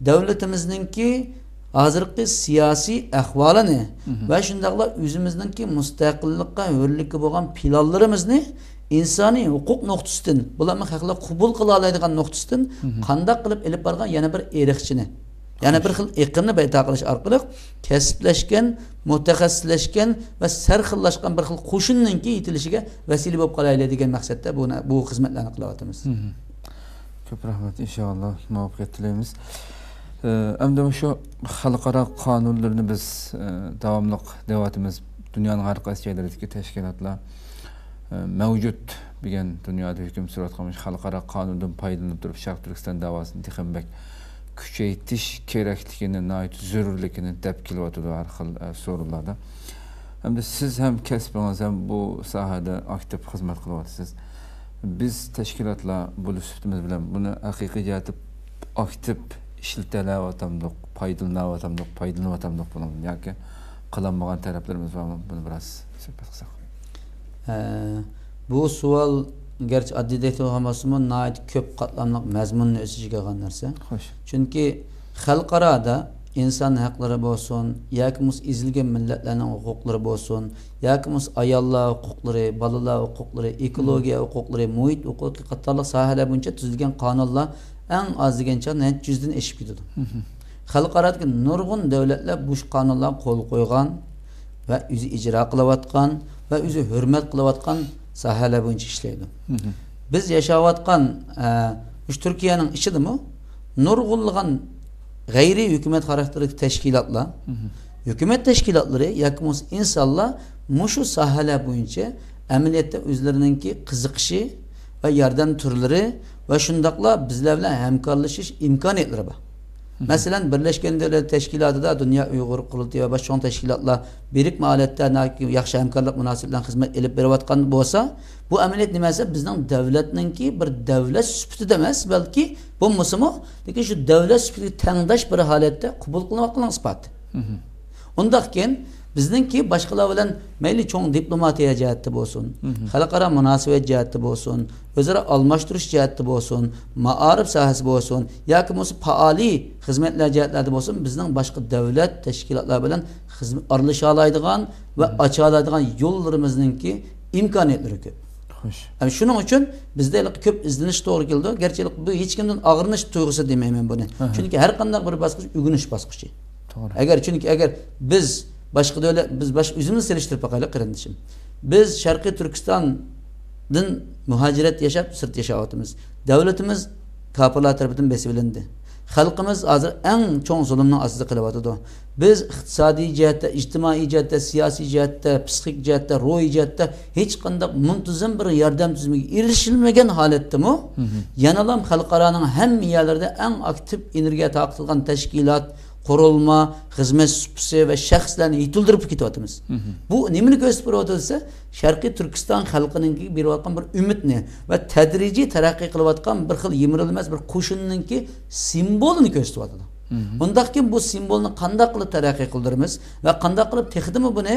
devletimizinki hazırki siyasi ahvalini ve şundakla yüzümüzdeki müstakillikka hürlikki boğan planlarımızını insani hukuk noktasından, bularning haqla kubul qila oladigan noktasından qandaq qilib elib borgan yana bir erikchini, yana bir xil iqimni bayta qilish orqali kasblashgan, mutaxassislashgan ve sarxillashgan bir xil qo'shinninki yetilishiga vasila bo'lib qolaylik degan maqsadda bu bu xizmatlarni qilyapmiz. Ko'p rahmat inşallah muvaffaqiyat tilaymiz. Amda şu halkara kanunlarını biz e, devamlı devatımız dünyanın harikası yerlerindeki teşkilatla e, mevcut bugün dünyada hüküm süratlamış halkara kanundan paylanıp durup Şarkiy Türkistan davasını dikinmek küçeytiş kerekliğinin ait zürürlükinin tepkili oturduğu harikalı e, sorularda. Amda siz hem kesbiniz hem bu sahada aktif hizmet kılıyorsunuz. Biz teşkilatla bu lüsüftümüz bilen bunu hakiki yaratıp aktif işletele vatamlık, paydılına vatamlık, paydılına vatamlık bulundum. Yani ki kılanmağın taraflarımız var mı? Bunu biraz söhbet kısak. Ee, bu sual, gerçi adli dekli hamasımın nait köp katlamlık mezmununu ösüşüge kanlarsa. Hoş. Çünkü halkarada insan hakları bolsun, yakımız izilgen milletlerinin hukukları bolsun, yakımız ayalla hukukları, balıla hukukları, ekologiya hukukları, muhit hukukları, katarlık sahalar bunca tüzülgen kanalla en az gençler ne cüzden eşip gidiyordu. Halkarat ki nurgun devletler bu kanunla kol koygan ve yüzü icra kılavatkan ve yüzü hürmet kılavatkan sahalar boyunca işleydi. Biz yaşavatkan e, Türkiye'nin işi de mi? Nurgunluğun gayri hükümet karakterli teşkilatla hı hı. hükümet teşkilatları yakımız insanla muşu sahalar boyunca emniyette üzerindeki kızıkışı ve yardım türleri ve şundakla bizlerle hemkarlaşış imkan edilir. Mesela Birleşken Devletler Teşkilatı da Dünya Uyghur Kurultayı ve başka teşkilatla birikme aletlerine yakışı hemkarlık münasibden hizmet edip verivatkan bu olsa bu ameliyat nimesi bizden devletinki bir devlet süpütü demez. Belki bu musumu şu devlet süpütü tendaş bir halette kubul kılmakla ispatı. Ondakken bizdenki başkalarıyla meyli çoğun diplomatiye cihette bolsun, halkara münasebet cihette bolsun, özara almashtirish cihette bolsun, maarif sahası bolsun, yakın olsun paali hizmetler cihetlerde bolsun, bizden başka devlet teşkilatları bilen arlışalaydıgan ve açalaydıgan yollarımızınki imkaniyetleri köp. Yani şunun için bizde köp izleniş doğru geldi. Gerçi bu hiç kimden ağırınış duygusu demeyim ben bunu. Hı hı. Çünkü her kandak bir baskıç, ügünüş baskıçı. Eğer çünkü eğer biz başka devlet, biz baş üzümüz seliştirip bakayla kırındışım. Biz Şarkiy Türkistan'dan muhaciret yaşap, sırt yaşavatımız. Devletimiz kapırlar tarafından besibilindi. Halkımız hazır en çok zulümden asızı kılavatı da. Biz iktisadi cihette, ictimai cihette, siyasi cihette, psikik cihette, ruhi cihette hiç kandak muntuzum bir yardım tüzümü erişilmegen halette mu? Yanalam halkaranın hem yerlerde en aktif enerjiye takılan teşkilat, korulma, hizmet süpüsü ve şahslarını yitildirip kitapımız. Bu nemini gösterip oturduysa Şarkiy Türkistan halkının bir vatkan bir ümitini ve tedrici terakki kılıvatkan bir hıl yemirilmez bir kuşunun ki simbolunu gösterip oturduysa. Ondaki bu simbolunu kandaklı terakki kıldırımız ve kandaklı tehdimi bunu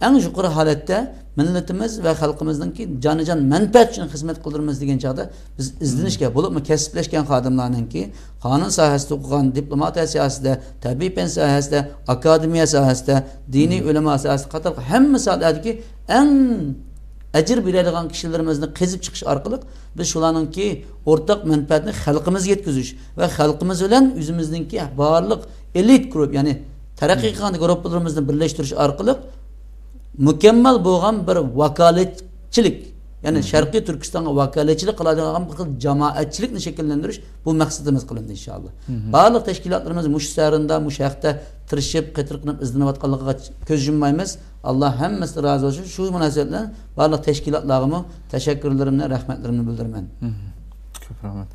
en şükür halette milletimiz ve halkımızdaki canı can menfaat için hizmet kıldırmamız degan çağda biz izlenişke bulupmu kesipleşken kadımlarınki kanun sahasida okuğan diplomatiya sahasida, tabiiy fen sahasida, akademiya sahasida, dini ulama sahasida katalga hem sahadaki en ecir biladigan kişilerimizin kezip çıkış arkalık biz şularınki ortak menfaatini halkımız yetküzüş ve halkımız ölen yüzümüzdeki bağırlık elit grup yani terakki kılgan gruplarımızın birleştiriş arkalık mükemmel boğan bir vakaletçilik yani Şarkiy Türkistan'a vakaletçilik kıladığan bir cemaatçilikle şekillendiriş bu maksadımız kılındı inşallah. Bağırlık teşkilatlarımız müşterinde, müşahda tırışıp, kıtırkınıp, izdinavatkallığa köz cümmayımız. Allah hem mesle razı olsun. Şu münasebetle bağırlık teşkilatlarımı teşekkürlerimle, rahmetlerimle bildirmen. Köp rahmet.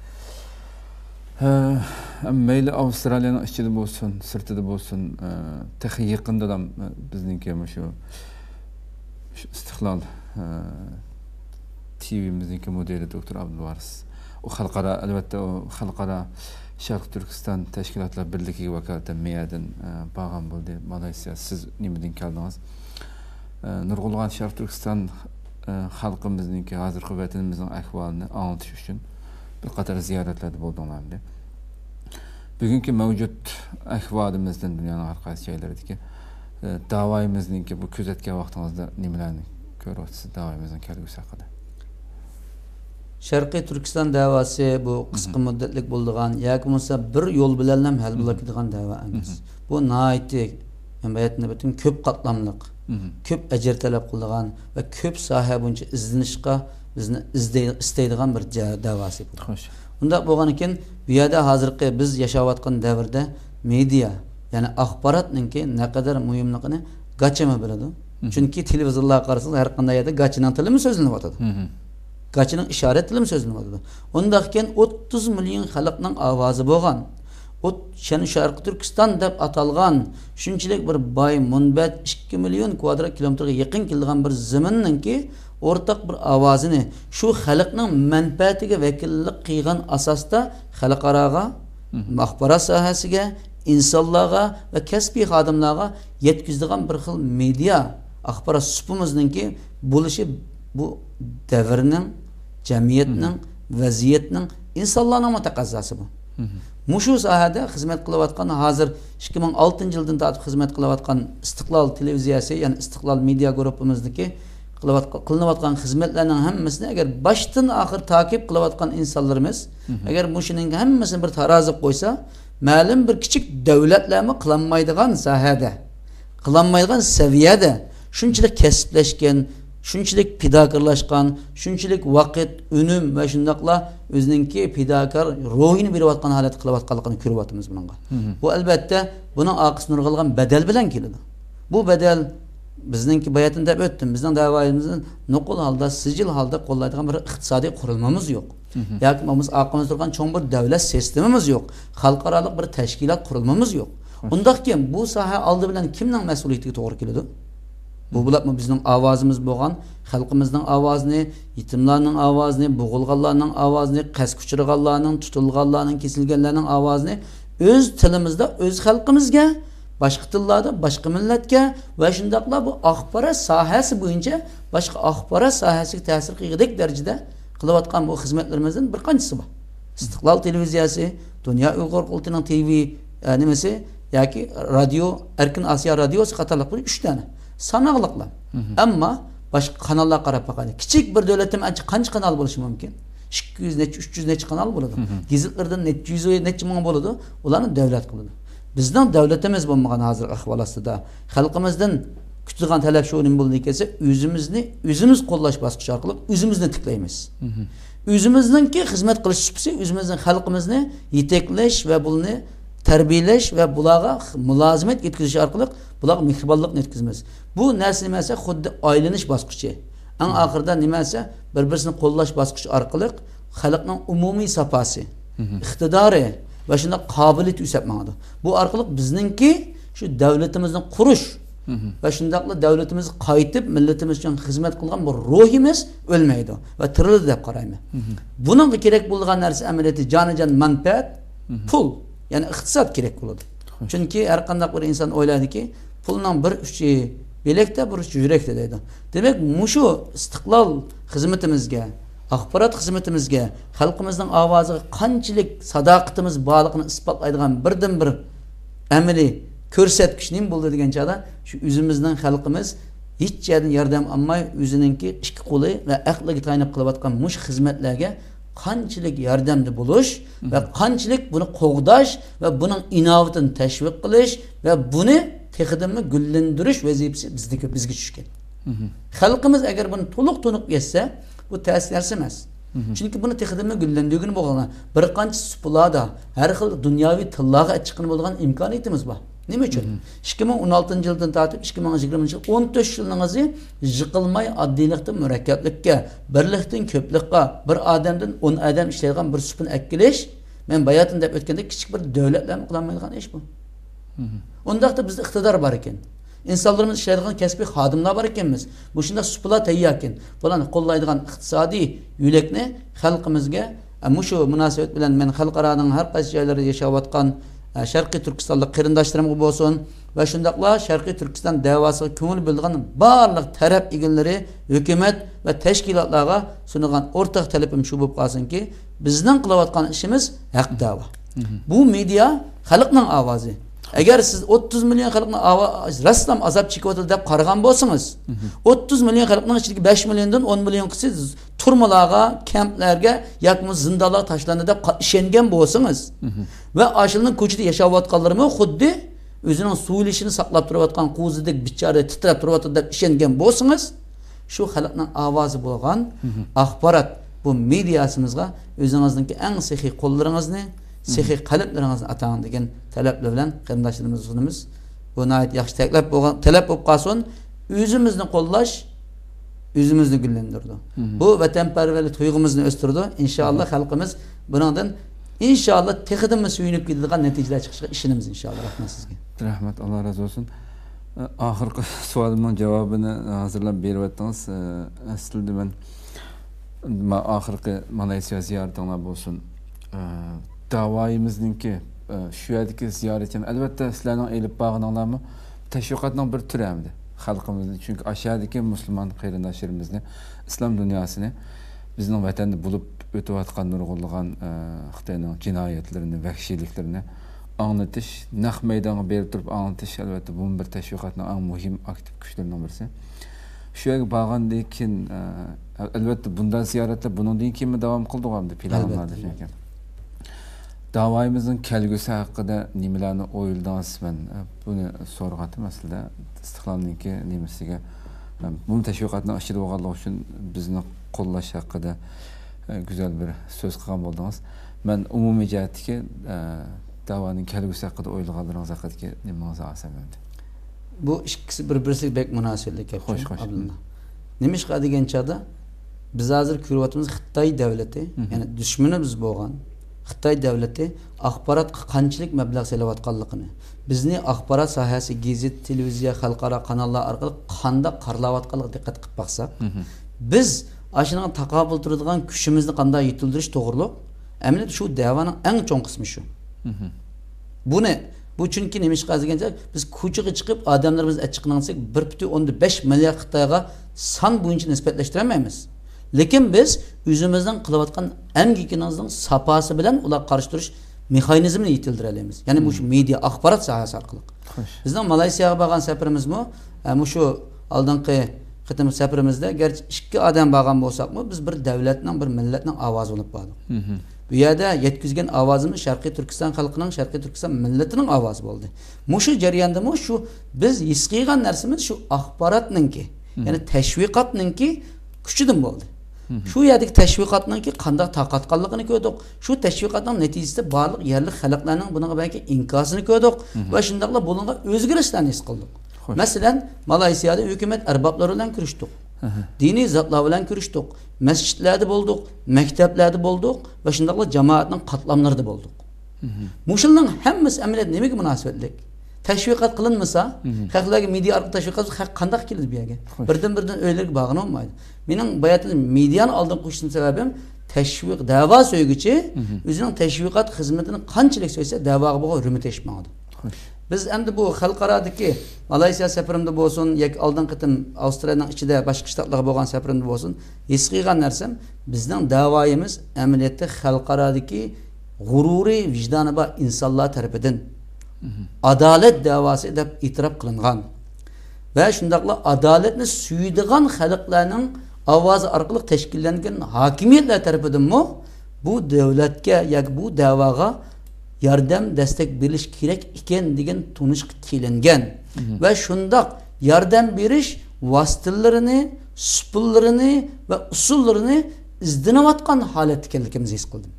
Meyli Avustralya'nın işçi de olsun, sırtı da olsun, tehi yakında da bizimki şu İstiklal T V'mizdeki modeli doktor Abdullah. O halkara elbette o halkara Şarkiy Türkistan Teşkilatlar Birliği vakaleten meyadın bağım buldu. Malaysia siz nimedin kaldınız. Nurgulgan Şarkiy Türkistan halkımızdaki hazır kuvvetimizin ahvalını anlatış için bir qator ziyaretler de bulduğumda. Bugünkü mevcut ahvalımızdan dünyanın arkası şeylerdeki davayımızın ki bu küzetke vaktimizde nimelerini görürsünüz davayımızın kelgüsü hakkında. Şarkiy Türkistan davası bu kısa müddetlik bulduğun ya ki mesela bir yol bilenlem hal bulabiliyorduğun davamız. Bu naiti emniyetinde bütün köp katlamlık, köp ecir talep kılduğun ve köp sahibince izlenişke isteydiğin bir davası bu. Bunda bu ganıken bir yerde hazırki biz yaşavatkan devirde medya yani akbaratın ki ne kadar mühimlikini kaçımı biledi. Çünkü televizyonlar karşısında her kanday yerde kaçınan tili mi sözünü vatadı? Kaçının işaret tili mi sözünü vatadı? Ondakken otuz milyon halkının avazı boğan, o şen Şarkiy Türkistan deb atalgan, şunçilik bir bay munbat iki milyon kvadrat kilometreye yakın kildiğen bir zeminin ki ortak bir avazını şu halkının menfaatiga vekillik qilgan asasda halkaraga, akbarat sahasiga, insanlara ve kesbi adamlara yetkizdiğim bir xil medya akbarat supumuzun ki buluşu bu devrinin, cemiyetinin, vaziyetinin insanlarına mutakazası bu. Muşu sahada hizmet kılavatkan hazır iki ming oltinchi yıldan tartib hizmet kılavatkan İstiklal Televizyası yani İstiklal Media grupumuzdaki kılınavatkan hizmetlerinin hemmesini eğer baştan ahir takip kılavatkan insanlarımız eğer muşunun hemmesini bir tarazi koysa ma'lum bir küçük devletlerimi kılanmaydıgan sahada, kılanmaydıgan seviyede, şunçilik kesipleşken, şunçilik pidakırlaşkan, şunçilik vakit, ünüm ve şundakla özününki pidakar ruhini bir vatkan halet kılavatkalıkını kürüvatımız bununla. Bu elbette bunun akısını kılgan bedel bilen kilidi. Bu bedel bizninki bayatını deb ötdüm. Bizden davayımızın nokul halda, sicil halda kollaydıgan bir iktisadi kurulmamız yok. Yakımımız, aklımız durgan çoğun bir devlet sistemimiz yok. Halkaralık bir teşkilat kurulmamız yok. Ondakken bu saha aldı bilen kimden mesuliyeti doğru geliyordu? Bu bulatma bizden avazımız boğan, halkımızdan avazını, yetimlerinin avazını, boğulgallarının avazını, keskuçurgallarının, tutulgallarının, kesilgenlerinin avazını öz tilimizde, öz halkımızga, başka tıllarda, başka milletke ve şundakla bu akbarat sahası boyunca başka akbarat sahası tesir kıyıdık derecede kılavatkan bu hizmetlerimizden birkaçısı var. İstiklal Televizyası, Dünya Uyghur Kurultayı'nın T V animesi, ya ki radyo, Erkin Asya radyosu katarlıkları üç tane. Sanağlıkla. Ama başka kanallar karab bakaydı. Küçük bir devletim açı kaç kanal buluşu mümkün? ikki yuz, uch yuz neçi kanal buludu. Gizliklerden neçi yüz, neçi man buludu. Onların devlet kılıyordu. Bizden devletimiz bulmağın hazır ahvalasıda da. Halkımızdan kütüğün talep şuurun bulundukası yüzümüzünü, yüzümüz kollaş baskışı arkalık, yüzümüzünü tıklayımız. Yüzümüzden ki hizmet kılış süpsi, yüzümüzden halkımızını yetekleş ve bunu terbiyeleş ve bulağa mülazimet yetkizişi arkalık, bulağa mihriballık yetkizimiz. Bu nersi nimelse huddi aylanish baskışı. En ahırda nimelse birbirisini kollaş baskışı arkalık, halkının umumi sapası, iktidarı, ve şimdi kabiliyeti üsetmektedir. Bu arkalık bizninki şu devletimizin kuruş hı hı. ve şundakla devletimiz kayıtıp milletimiz için hizmet kılgan bu ruhimiz ölmeydi ve tırıldı deb karayma. Bunun gerek bulduğun nersi emeliyeti canı can manfaat, pul yani iktisat gerek buludu. Çünkü her kandak bir insan oyladı ki pulundan bir üçü Belekte buruş, yürekte deydi. Demek muşu istiklal hizmetimizge, akbarat hizmetimizge, halkımızın avazı kançilik sadakatimiz bağlıqını ispatlaydıgan birden bir emeli körsetkiş neyim buldu degen çağda şu üzümüzden halkımız hiç yerden yardım almay üzününki işki kulu ve aklı taynıp kılavatkan muş hizmetlerge kançilik yardımda buluş Hı -hı. ve kançilik bunu koğdaş ve bunun inavatın teşvik kılış ve bunu tekidimini güllendiriş vazifesi bizdeki bizgi düşken. Halkımız eğer bunu toluk tonuk yetse bu tesirlenmez. Çünkü bunu tekidimini güllendirgini boğalana bir kanç supulada her hıl dünyavi tıllağa çıkın boğalan imkaniyetimiz var. Nima uchun? ikki ming o'n oltinchi yildan tartib ikki ming yigirmanchi yil o'n to'rt yilningizni yiqilmay oddiylikdan murakkablikka, birlikdan ko'plikqa, bir odamdan o'n odam ishlaydigan bir supun akkilish, men bayotin deb o'tganda kichik bir davlatlar qilmaydigan ish bu. Undaqda bizda iqtidor bor ekan. İnsanlarımız işleydiğin kesbi hadımlar var ikenimiz. Bu şimdi supula teyyakken. Bulanı kollaydıgan iktisadi yürekni halkımızga. Bu şu münasebet bilen men halkaranın her kaç yerleri yaşavatkan Şarkiy Türkistanlı kırındaşlarım gibi olsun. Ve şundakla Şarkiy Türkistan devası kümül bildiğinin barlıq taraf ilgileri hükümet ve teşkilatlara sunulan ortak talebim şu bu kalsın ki bizden kılavatkan işimiz hak dava. Bu medya halkının avazı. Eğer siz o'ttiz million xalqning rastlam azab chekayotdi deb qaragan bo'lsangiz, o'ttiz million xalqning ichidagi besh milliondan o'n million siz turmalarga, kamplarga yoki zindalar tashlandi deb ishongan bo'lsangiz va ashilning ko'chada yashayotganlarmi xuddi o'zining suyilishini saqlab turayotgan qo'zidek bichara titrab turayotdi deb ishongan bo'lsangiz, shu xalqning ovozi bo'lgan axborot bu mediasimizga o'zingizningki eng sahiy qo'llaringizni Sehir qalıplarınızın atağın degen talepler bilen kırımdaşlarımız sunumuz. Buna ait yakışı talep olup kalsın. Üzümüzünü kollaş, üzümüzünü güllendirdi. Hı hı. Bu vatanperverlik tuygumuzunu östürdü. İnşallah hı hı. halkımız bundan inşallah tekidimiz suyunup gidildiğin neticeler çıkışık işimiz inşallah. Rahmet Allah razı olsun. Ahirki sualımın cevabını hazırlayıp bir vatanız. Aslında ben ahirki Malaysiya ziyaretine olsun. Davayımızınki şu yerdeki ziyaretini elbette sizlerin elip bağınanlarımı teşvikatının bir türü hem de halkımızın. Çünkü aşağıdaki Müslüman kıyırındaşlarımızın İslam dünyasını bizden vatanını bulup ötüvatkan nurgulluğun Xitay'nın cinayetlerini, vahşiliklerini anlatış, nak meydanı belirtip durup anlatış elbette bunun bir teşvikatının en mühim aktif güçlerinden birisi. Şu yerdeki bağındayken elbette bundan ziyaretle bunun deyinki mi devam kıldık hem planlardır çünkü. Davayımızın kelgüsü hakkında nimelerine oyuldanız ben bunu sorgatı mesela İstiklal'ın ki nimesiyle bunun teşvikatına aşırı oğallığı için bizimle kollaş hakkında güzel bir söz kılan oldunuz. Ben umumi cahitli ki davanın kelgüsü hakkında oyuldanız hakkında ki nimenize asem verdi. Bu ikisi birbirisi bek münasebetlik yapacağım. Hoş hoş. Nemiş kadı genç adı? Biz hazır kürvatımız Xitay devleti, Hı -hı. yani düşmanımız boğan. Xitay devleti axbarat qanchalik mablag' selayotganligini, bizni axbarat sohasi, gazet, televiziya, xalqaro kanallar orqali qanday qaralayotganligiga diqqat qilib baqsak, biz ashuning taqobil turadigan kuchimizni qanday yetildirish to'g'riliq, amalda shu da'vaning eng cho'ng qismi shu. Buni bu chunki nima ish qaziganda biz ko'chaga chiqib odamlarimiz achiqlansak bir butun o'ndan besh milliard Xitoyga san bo'yicha nisbatlashtirmaymiz. Lekin biz yüzümüzden kılavatkan en giginazdan sapası bilen ula karıştırış mekanizmini yitildirelim. Yani hmm. bu şu medya, akbarat sahası arkalık. Bizden Malaysiya'ya bağlan seferimiz mi? E, bu şu aldan ki kıtımız seferimizde gerçi iki adam bağlan olsak mı? Biz bir devletle, bir milletle avaz olup bağlı. Hmm. Bu yerde yetkizgen avazımız Şarkiy Türkistan halkının, Şarkiy Türkistan milletinin avazı oldu. Bu şu ceriyanda bu şu biz yiskiğen dersimiz şu akbaratının ki, hmm. yani teşvikatının ki küçüdüm oldu. Şu yerdeki teşvikatının ki qanday taqatqanligini ko'rdik. Şu teşvikatın neticesinde barlıq yerli xalqlarning buningga belki inkasını ko'rdik ve şundaqla buningga o'zgarishlarni his qildik. Masalan, Malaysiyada hükümet erbablari bilan ko'rishdik. Dini zatlar bilan ko'rishdik. Masjidlarda bo'ldik, maktablarda bo'ldik ve şundaqla jamoatning qatlamlarida bo'ldik. Mushunning hammasi amaliyot nimaga munosabatlik? Teşvikat qılınmasa, xalqlarga media orqali teşvikat qanday keladi bu yerga? Birdan-birdan o'ylarga bog'ina olmaydi. Mening bayatın medyanı aldığım kuştum sebebim teşvik, dava söygüçü, üzerine teşvikat hizmetinin kançılık söylese dava gibi hürmet etmedi. Biz endi bu halkaradaki Malaysiya seferimde bolsun, yek aldan kıtım Avustralya'nın içinde başka ştatlarga bolgan seferimde bolsun, his qilgan narsam bizning da'voyimiz amaliyotda halkaradaki g'ururi vijdoni bor insonlar tarafidan adalet da'vosi deb e'tirof qilingan ve shundaqla adaletni suydigan xalqlarning ovozi orqali tashkillangan hokimiyatlar tarafidanmi bu davlatga yoki bu da'voga yardım destek beriş kerek iken degan tunuş kelingan ve şundaq yardım beriş vasitalarini, usullarini ve usullarini izlanayotgan holat ekanligimizni his qildim.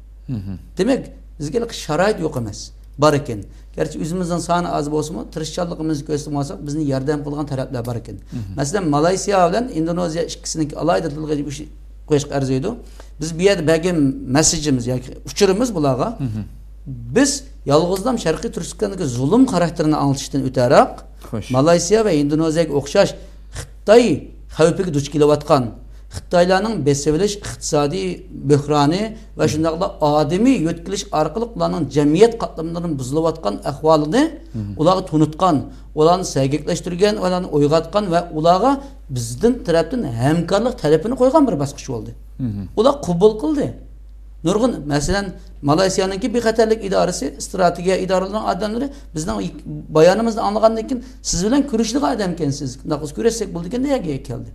Demek bizga sharoit yo'q emas, bor ekan. Gerçi o'zimizdan soni az bo'lsa-mu, tirishchiligimizni ko'rsatib olsak, bizni yordam qilgan taraflar bor ekan. Masalan, Malaysiya bilan Indoneziya ikkisiniki alayda tilga qo'yish arziydi. Biz bu yerda bagim mesajimiz yoki uchurimiz bularga. Biz yalğızlam Şarkiy Türkistan'daki zulüm karakterini anlatıştan öterek Malaysiya ve Indonezya'ya okşaş Xitay xavfiki duch kelavatkan Xitaylarının beseveliş iqtisadi böhrani ve şundaqla ademi yetkiliş arqılıqlarının cemiyet katlamlarının buzilavatkan ahvalını ulağı tunutkan, ulanı sergekleştirgen, ulanı oygatkan ve ulağı bizden tarafdan hemkarlık talebini koygan bir baskışı oldu. Ulağı kubul kıldı. Nurgun, mesela Malaysiyanınki bexatarlik idaresi, strategiya idaralığının adamları bizden bayanımızda anlagandıkken siz bilen kürüşlük adamkensiz. Nakız küreşsek buldukken neye geldi?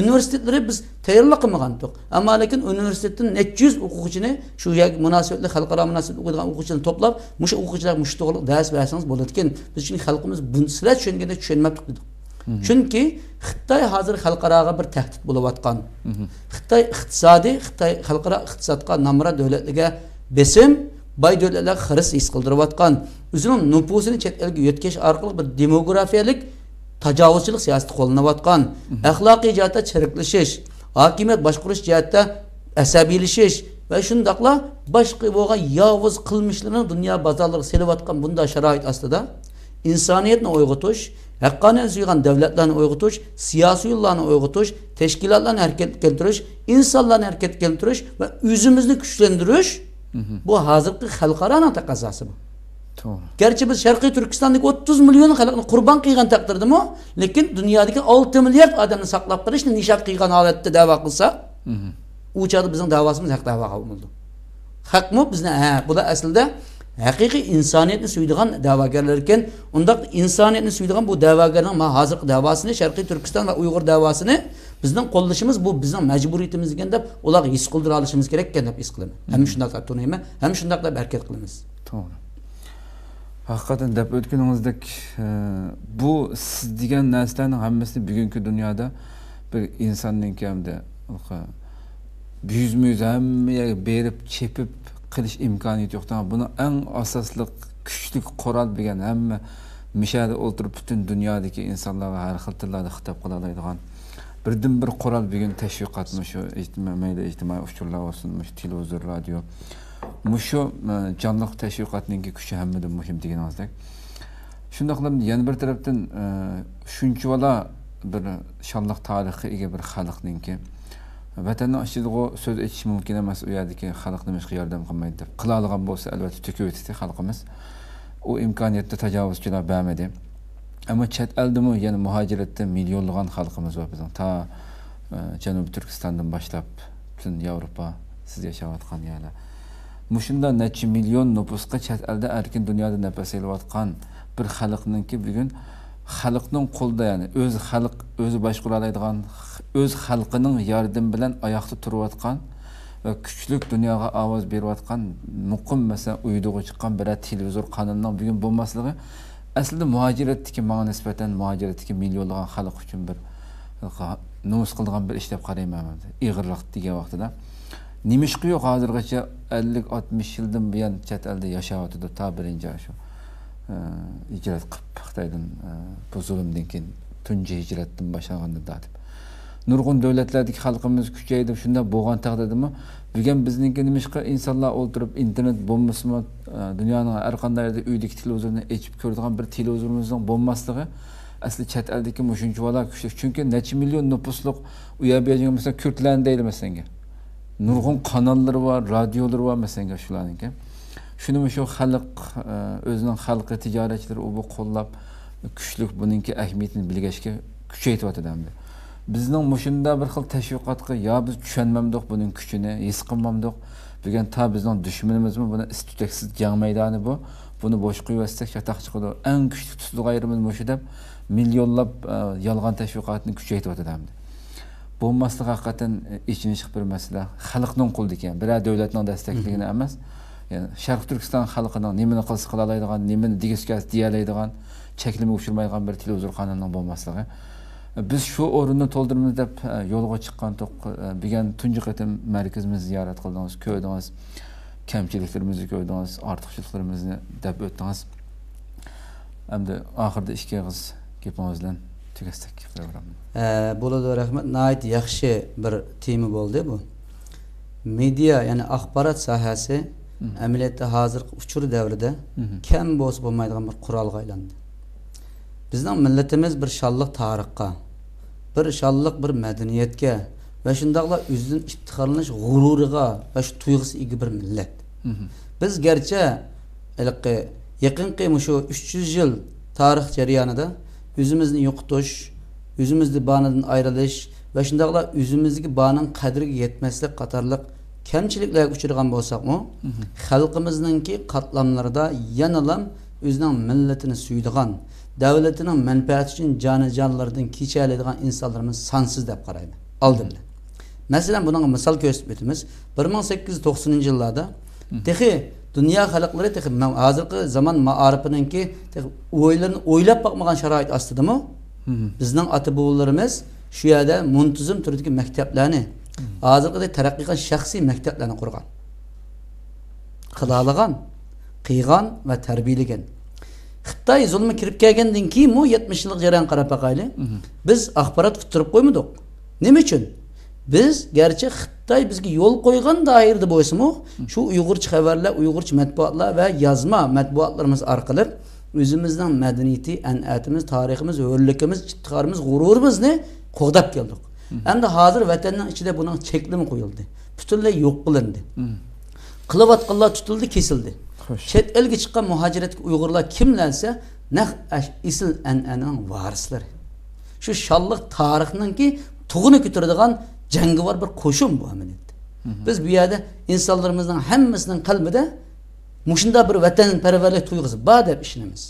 Üniversiteleri biz tayyorlıq qılmagandık. Ama lakin üniversitetin neçyüz hukukçunu, şu münasebetli, halkara münasebetli okuduğun hukukçunu toplap, muş hukukçular muştuğuluk ders verseniz buldukken biz şimdi halkımız bunu sıra çöngende çönmeptik dedik. Çünkü Xitay hazır halkarağa bir tehdit bulavatkan. Xitay iqtisadi, Xitay halkara iqtisadqa namra devletlige besim, bay devletler xırs his qildirvatkan. Üzünün nüfusini çet elge yetkeş arqılıq bir demografiyelik tajavuzçılık siyaseti qo'llanavatkan. Axloqiy jihatda chiriklashish, hakimiyet başqurish jihatda asabiylashish ve şundaqla başqa bo'lgan yavuz qilmishlarni dünya bazarlarga selivatkan bunda sharoit aslida insoniyatni uyg'otish haqqani suygan devletlerini uyg'otish, siyasi yollarını uyg'otish, teşkilatlarını hareket keltirish, insanlarını hareket keltirish ve özümüzni güçlendirish bu hazırki halkaraning taqozisi bu. Doğru. Gerçi biz Şarkiy Türkistan'daki otuz milyon halkını kurban kıygan takdirdim o, lekin dünyadaki altı milyar adamını saklab qilish nishaq kıygan holatda da'vo qilsa, u chaqda bizning da'vosimiz haq da'vo bo'ldi. Haqmi bizni? Ha, bu da aslida haqiqiy insoniyatni suydigan da'vogarlar ekan. Undaq insoniyatni suydigan bu da'vogarning hozirgi da'vosini, Şarkiy Türkistan va Uyg'ur da'vosini bizning qo'llashimiz bu bizning majburiyatimiz ekan deb ularga his qildira olishimiz kerak ekan deb his qilaman. Hem shunday deb tunayman, hem shunday deb harakat qilamiz. To'g'ri. Haqiqatan deb o'tganingizdek bu siz degan narsalarning hammasi bugungi dunyoda bir insonning kamida yuz ming hammaga berib, chepib qilish imkoniyati yo'q. Buni eng asosli kuchli qurol degan hamma mishada o'tirib butun dunyodagi insonlarga har xil tillarda xitob qila oladigan birdan bir qurol bugun tashviqotmi shu ijtimoiy ijtimoiy uchurlar bo'lsin, televizor, radio. Mushu jonliq tashviqotningki kuchi hammadan muhim deganingizdek. Shundoq ham yana bir tarafdan shunchavala bir shonliq tarixga ega bir xalqningki vatanning ichidagi so'z aytish mumkin emas, u yerdagi xalq nimaga yordam qilmaydi deb qila olgan bo'lsa albatta to'kib o'tdi xalqimiz. U imkoniyatda tajovuzchilar bermadi. Ammo chet eldimi, ya'ni muhojiratda millionlagan xalqimiz bor bizning. Ta Janubiy Turkistondan boshlab butun Yevropa siz yashayotgan yerlar. Mushunda necha million nüfusga chet elda erkin dunyoda nafas olayotgan bir xalqningki bugun xalqning qo'lda, ya'ni o'z xalq o'zi boshqara oladigan, o'z xalqining yordami bilan oyoqda turayotgan va kuchli dunyoga ovoz berayotgan muqim masalan uyduga chiqqan bir televizor qonunining bugun bo'lmasligi aslida muhojiratdagi menga nisbatan muhojiratdagi millionlagan xalq uchun bir nomus qilgan bir ish deb qarayman men. Ig'irliq degan vaqtida nimishqi yo'q hozirgacha ellik oltmish yildan buyon chet elda yashayotdi ta birinchi shu hijrat qilib Xitoydan bu zulmdan keyin tunji hijratdan boshlanganda deb. Nurg'un davlatlardagi xalqimiz kuchaydi, shunda bo'lgan taqdirdimi? Bugun bizningki nimishqa insonlar o'ltirib internet bombasimi, dunyoning har qanday yerida uydagi televizorni ochib ko'radigan bir televizorimizning bo'lmasligi aslida chet eldagi mushunchivalar kuchli. Chunki necha million nüfusli u yerga bo'lgan masalan Kurtland deydi masalan. Nurg'un kanallar var, radyolar var masalan shularningki. Şunu şu halk özünün halkı ticaretçileri o bu kollab küçlük bununki ehmiyetini bilgeçke küçeytib atadımdı. Bizning mushunda bir xil tashviqatga ya biz tushunmamdik buning kuchini, his qilmamdik. Degan ta bizning dushmanimizmi buni istuteksiz jang maydoni bu. Buni bo'sh qo'yvasak shataq chiqadi. Eng kuchli tutdi g'ayrimiz mushu deb millionlab yolg'on tashviqatni kuchaytirib atadimdi. Bo'lmaslik haqiqatan ichini chiqib bir masala. Xalqning qo'lida ekan, biror davlatning dastakligini emas. Ya'ni Sharq Turkiston xalqining nimani qilsa qila oladigan, nimani digiskas deya oladigan, cheklamaga uchirmaydigan bir televizor qonunining bo'lmasligi. Biz şu orunu toldurmuz deb yolga çıkan tok bilen tunji qatim merkezimiz ziyaret qildingiz, ko'rdingiz, kamchiliklarimizni ko'rdingiz, ortiqchiliklarimizni deb o'tdingiz. Hamda oxirda ikki qiz kepimiz bilan tugastak program. Bo'ladi, rahmat. Nayt yaxshi bir tema bo'ldi bu. Media yani axborot sohasi amaliyotda hazır uçur davrida kam bo's bo'lmaydigan bir qurolga aylandi. Bizning milletimiz bir şallık tarixqa, bir şallık bir medeniyetke ve şundaqla üzün iftiharlanış gururiga ve şu tuyğusu igi bir millet. Biz gerçi yakın şu üç yüz yıl tarih ceriyanida üzümüzni yo'qotish, üzümüzni banidan ayrilish ve şundaqla üzümüzdeki banın qadriga yetmaslik qatarliq kamchiliklarga uchragan bo'lsakmi, xalqimizninki qatlamlarida yanalam o'zining millatini suydigan davlatning manfaati uchun jonijonlardan kecha oladigan insonlarimiz sansiz deb qarayman. Aldimda. Masalan, buningga misol ko'rsatib o'tamiz. bir ming sakkiz yuz to'qsoninchi yillarda tehi dunyo xalqlari tehi hozirgi zaman ma'arifiningki tehi o'ylarini o'ylab boqmagan sharoit ostidami? Bizning ota-bobolarimiz shu yerda muntazam turdagi maktablarni, hozirgidek taraqqiy qilgan shaxsiy maktablarni qurgan. Qilalagan, qiygan va tarbiyalagan. Xitoy zulmi kirib kelgandan keyin mu yetmish yillik jarayon qarab baqayli. Biz axborot futurib qo'ymadik. Nima uchun? Biz garchi Xitoy bizga yo'l qo'ygan doirada bo'lsa-mu, shu uyg'urcha xabarlar, uyg'urcha matbuotlar va yozma matbuotlarimiz orqali o'zimizning madaniyati, an'atimiz, tariximiz, o'rlikimiz, iftixorimiz, g'ururimizni qo'g'dab keldik. Endi hozir vatanning ichida buning cheklimi qo'yildi. Butunlay yo'q qilindi. Qilayotganlar tutildi, kesildi. Çet elge çıkan muhaciret Uygurlar kimlerse ne isil en'enin varisleri. Şu şallık tarihinin ki tuğunu kütürdüğün cengi var bir koşum bu ameliyette. Biz bir yerde insanlarımızdan hemimizden kalbide muşunda bir vatanperverlik tuyğusu bağda işinimiz.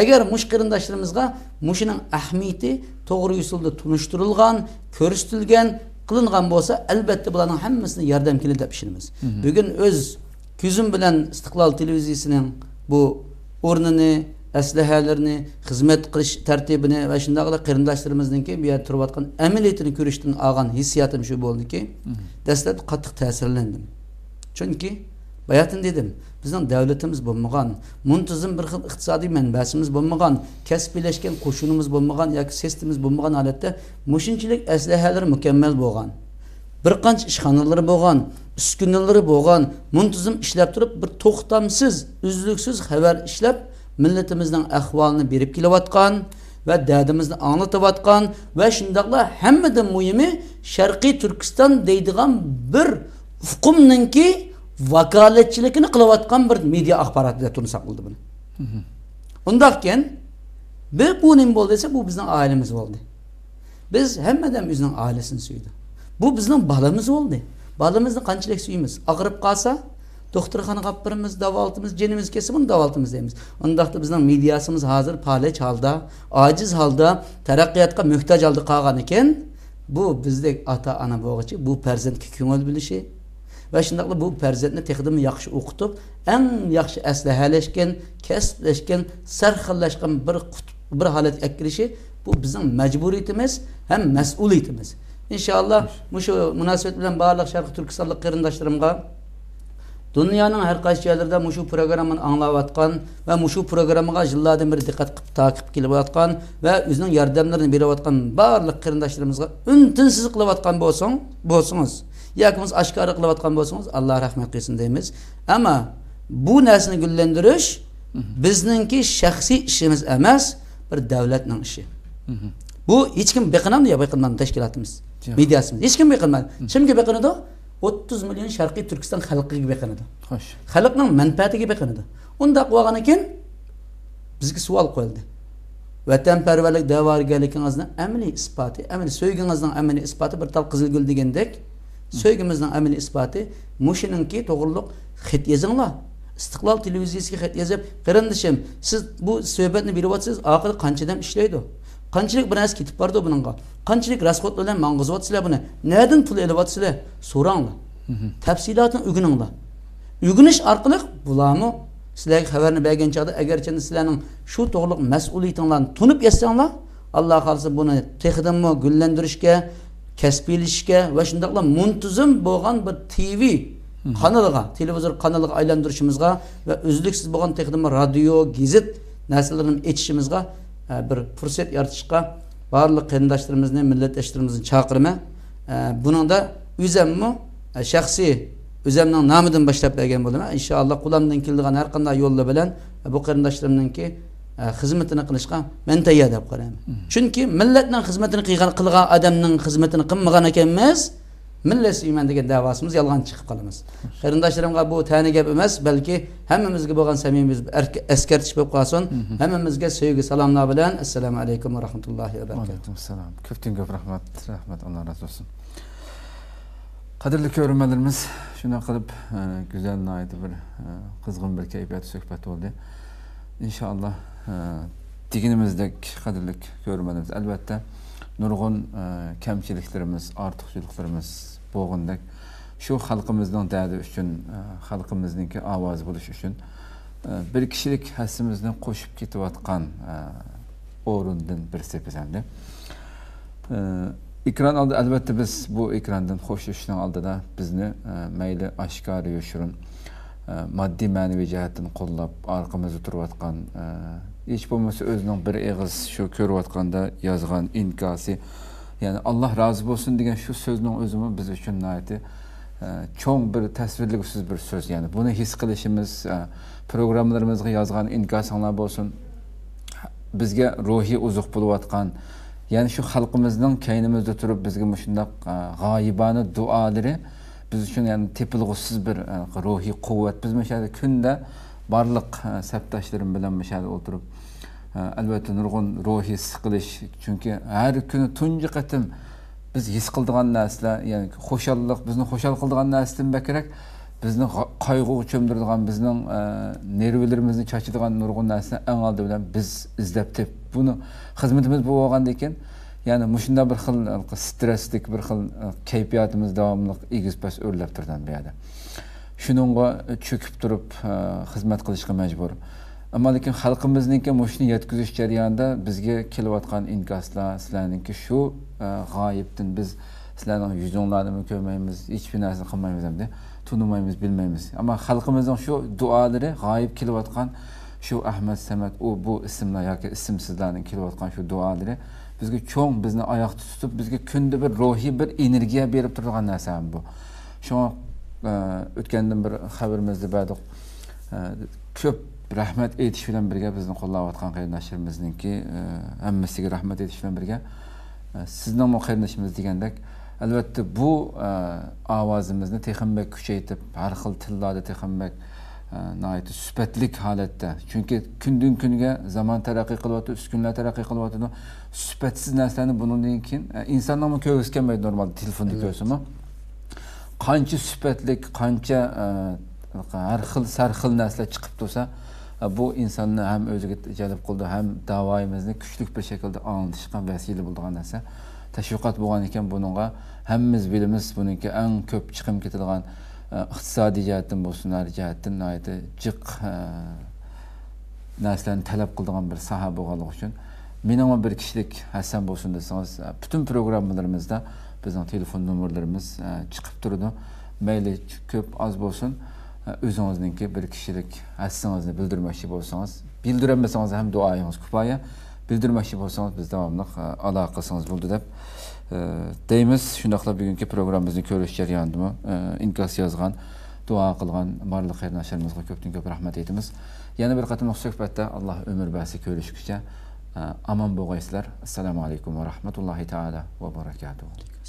Eğer muş kırındaşlarımızda muşunun ahmiyeti doğru usulda tunuşturulgan, körüstülgen, kılıngan olsa elbette bulanın hemimizden yardımkili de işinimiz. Bugün öz Küzüm bilen İstiklal Televizyonunun bu ornini, eslehelerini, hizmet kılış tertibini ve şimdi kadar kırımdaşlarımızın ki bir yer turbatkan emeliyetini görüştüğünün ağan hissiyatım şu oldu ki destek katık tesirlendim. Çünkü bayatın dedim, bizden devletimiz bulmağın, muntazam bir iktisadi menbesimiz bulmağın, kesbileşken koşunumuz bulmağın ya ki sesimiz bulmağın halette muşinçilik esleheleri mükemmel bulmağın. Bir qancha ishxonalari bo'lgan, uskunalari bo'lgan, muntazam ishlab turib, bir to'xtamsiz, uzluksiz xabar ishlab, millatimizning ahvolini berib kelayotgan va dadimizni anglatayotgan va shundaqla hammadan muhimi Sharqiy Turkiston deydigan bir huquqningki vakolatchilikini qilayotgan bir media axborotida tunsak bo'ldi buni. Undaqken bir bu nim bo'ldi desa, bu bizning oilamiz bo'ldi. Biz hammadan o'zining oilasini suydi. Bu bizning balamiz oldu. Balamizni qanchalik suyimiz. Ağırıp kalsa, doktorxana kapırımız, davaltımız, jenimiz kesip bunu davaltımız deyimiz. Ondaqda bizning mediasimiz hazır, palech halda, aciz halda, taraqqiyatga muhtoj halda qolgan ekan, bu bizdek ata ana bo'g'ichi, bu farzandga ko'ngil bilishi ve shundaqla bu farzandni texdimi yaxshi o'qitib, eng yaxshi aslahalashgan, kasblashgan, sarxillashgan bir qutb, bir holatga kirishi, bu bizning majburiyatimiz ham mas'uliyatimiz. İnşallah muşu münasebet bilen bağlıq Şarkiy Türkistanlık kırındaşlarımga dünyanın her kaç yerlerinde muşu programını anlavatkan ve muşu programına yıllardan bir dikkat takip kilibatkan ve üzerinin yardımlarını biravatkan bağlıq kırındaşlarımızga üntünsüz kılavatkan bolsun, bolsunuz. Yakımız aşkarı kılavatkan bolsunuz. Allah rahmet eylesin deyimiz. Ama bu nesini güllendiriş bizninki şahsi işimiz emez, bir devletinin işi. Hı hı. Bu hiç kim beklenmedi ya beklenmedi teşkilatımız. Medyasımız. Hiç kim beklenmedi. Şimdi beklenmedi o otuz milyon Şarkiy Türkistan halkı gibi bakındı. Halkının menfaati gibi bakındı. Onda koyanıken bizki sual koyuldu. Vatanperverlik davargelikin azından emni ispatı, emni söygün azından emni ispatı bir tal Kızılgül degendek, söygümüzden emni ispatı, muşinunki doğruluk xit yazınla. İstiklal Televizyonu xit yazıp, "Qarindishim, siz bu söhbetni biliyorsunuz, aqil qancha dam işleydi?" Qanchalik birnas kitib vardı bununla. Qanchalik rasxot bilan mang'izvatsizlar buni. Nereden pul elyapsizlar? So'ranglar. Tafsilotni uguninglar. Ugunish orqali bularni sizlarga xabarni bergan chaqda agarcha sizlarning shu to'g'riliq mas'uliyatinglarni tunib yetsanglar, Alloh xolsa buni texdimni gullantirishga, kasbiylashishga va shundaqla muntazam bo'lgan bir T V kanalga, televizor kanalga aylantirishimizga va uzluksiz bo'lgan texdimni radio, gazet narsalarni etishimizga bir fırsat yaratışka barlı kendaşlarımızın, milletleştirimizin çakırma. Bunun da üzemimi, şahsi üzemden namıdan başlayıp vergen bulunma. İnşallah kulağımdan kildiğen her kanada yolla bilen bu kendaşlarımınki hizmetini kılışka mentayı edip kalayım. Çünkü milletin hizmetini kılgan adamın hizmetini kılmadan ekemez, millet imandaki davasımız yalgan çıkıp kalımız. Karındaşlarımga bu tane gepemez, belki hemimizge boğan samimiz eskertiş bep kalsın, hemimizge sevgi salamla bilen, Esselamu Aleyküm ve Rahmetullahi ve Berekatuhu. Aleyküm Selam. Köptün köp rahmet, rahmet Allah razı olsun. Kadirlik öğrenmelerimiz, şuna kalıp güzel, naidi bir, kızgın bir keyfiyat söhbet oldu. İnşallah, diginimizdeki kadirlik öğrenmelerimiz elbette, nurgun e, kemçiliklerimiz, artıqçılıklarımız boğundak. Şu halkımızdan derdi üçün, e, halkımızdaki avaz buluş üçün e, bir kişilik hessimizden koşup gitiyatkan e, orundan bir sepizemdi. E, ikran aldı, elbette biz bu ikrandan hoş düşünen aldı da bizni e, meyli aşkarı yoşurun, e, maddi manevi cihetten kollab, arkamızı duruvatkan, e, hiç bulması özünün bir eğiz şu kör vatkanda yazgan inkası, yani Allah razı olsun diyen şu sözünün özümü biz üçün naiti e, çok bir tasvirliksiz bir söz, yani bunu his kılışımız, e, programlarımızda yazgan inkası anlab olsun, bizge ruhi uzuq bulu vatkan, yani şu halkımızdan kendimizde durup bizge şundak e, gayibani duaları biz üçün yani tepilgüsüz bir e, ruhi kuvvet, biz mesela künde barlıq e, səbdaşlarım bilen müşahede oturup e, elbette nurgun ruhi sıkılış, çünkü her günü tuncu qatım biz his kıldığan nesle, yani hoşallıq, bizni hoşal kıldığan neslin bekerek bizni kaygı çömdürdüğün, bizden e, nervilerimizi çaçıdığan nurgun nesline en aldı bilen biz izleptip bunu hizmetimiz bu oğandayken, yani muşunda bir xil streslik, bir xil keyfiyatımız devamlıq iğizpes örleptirden bir yerde. Şununla çöküp durup e, hizmet kılışka mecbur. Ama lakin halkımızınki muşni yetküzüş ceryanında bizge kilovatkan inkasla sizlerninki şu e, gayiptin biz sizlerden yüzyonlarını mükemmeyimiz, hiçbir nesil kılmayımız hem de tunumayımız, bilmeyimiz. Ama halkımızın şu duaları gayip kilovatkan şu Ahmet, Semet, o bu isimler ya ki isimsizlerinin kilovatkan şu duaları bizge çoğun bizden ayakta tutup bizge kündü bir ruhi bir enerjiye berip durduğun nesem bu. Şu ötkendim bir haberimizde berduk. Köp rahmet eytiş bilen birge bizden qollavatkan qeyrindaşlarımızın ki emmesiga rahmet eytiş bilen birge sizden o qeyrindaşımız degendek elbette bu avazımızını texinbek küçeytip her xil tillada texinbek naiti süpetlik halette, çünkü kündün künge zaman teraqqiy qilvatdi, üskünler teraqqiy qilvatdi, süpetsiz narsalarni bunun deyinkin insandan mı köğüskenmeydi normalde telefondaki evet. Köğüsümü qancha süpetlik, qancha her xil sarxil narsa chiqib tursa, bu insonni hem o'ziga jalb qildi, hem davoyimizni kuchli bir şekilde anlatishga vasila bo'lgan narsa. Tashviqot bo'lgan ekan buningga, hammamiz bilamiz buningki eng ko'p chiqim ketadigan iqtisodiy jihatdan bo'lsin, narsa jihatdan noyati jiq narsalarni talab qiladigan bir soha bo'lganligi uchun meningmi bir kishilik hasan bo'lsin desangiz, bütün programlarimizda bizden telefon numaralarımız e, çıkıp durdu. Meyli köp az olsun, e, özünüzdeki bir kişilik hassınızı bildirmekşi olsanız, bildiremezseniz hem duayınız kupaya, bildirmekşi olsanız biz devamlı e, alakasınız buldu deyip. E, deyimiz, şundakla bugünkü programımızın körüş ceryandımı, e, inkas yazgan, dua kılgan, marlı xeyrindaşlarımızla köptün köp rahmet etimiz. Yeni bir katımlıq söhbətdə Allah ömür bəsi körüşkücə, e, aman boğaysılar. Esselamu Aleyküm ve Rahmetullahi Teala ve Berekatuhu.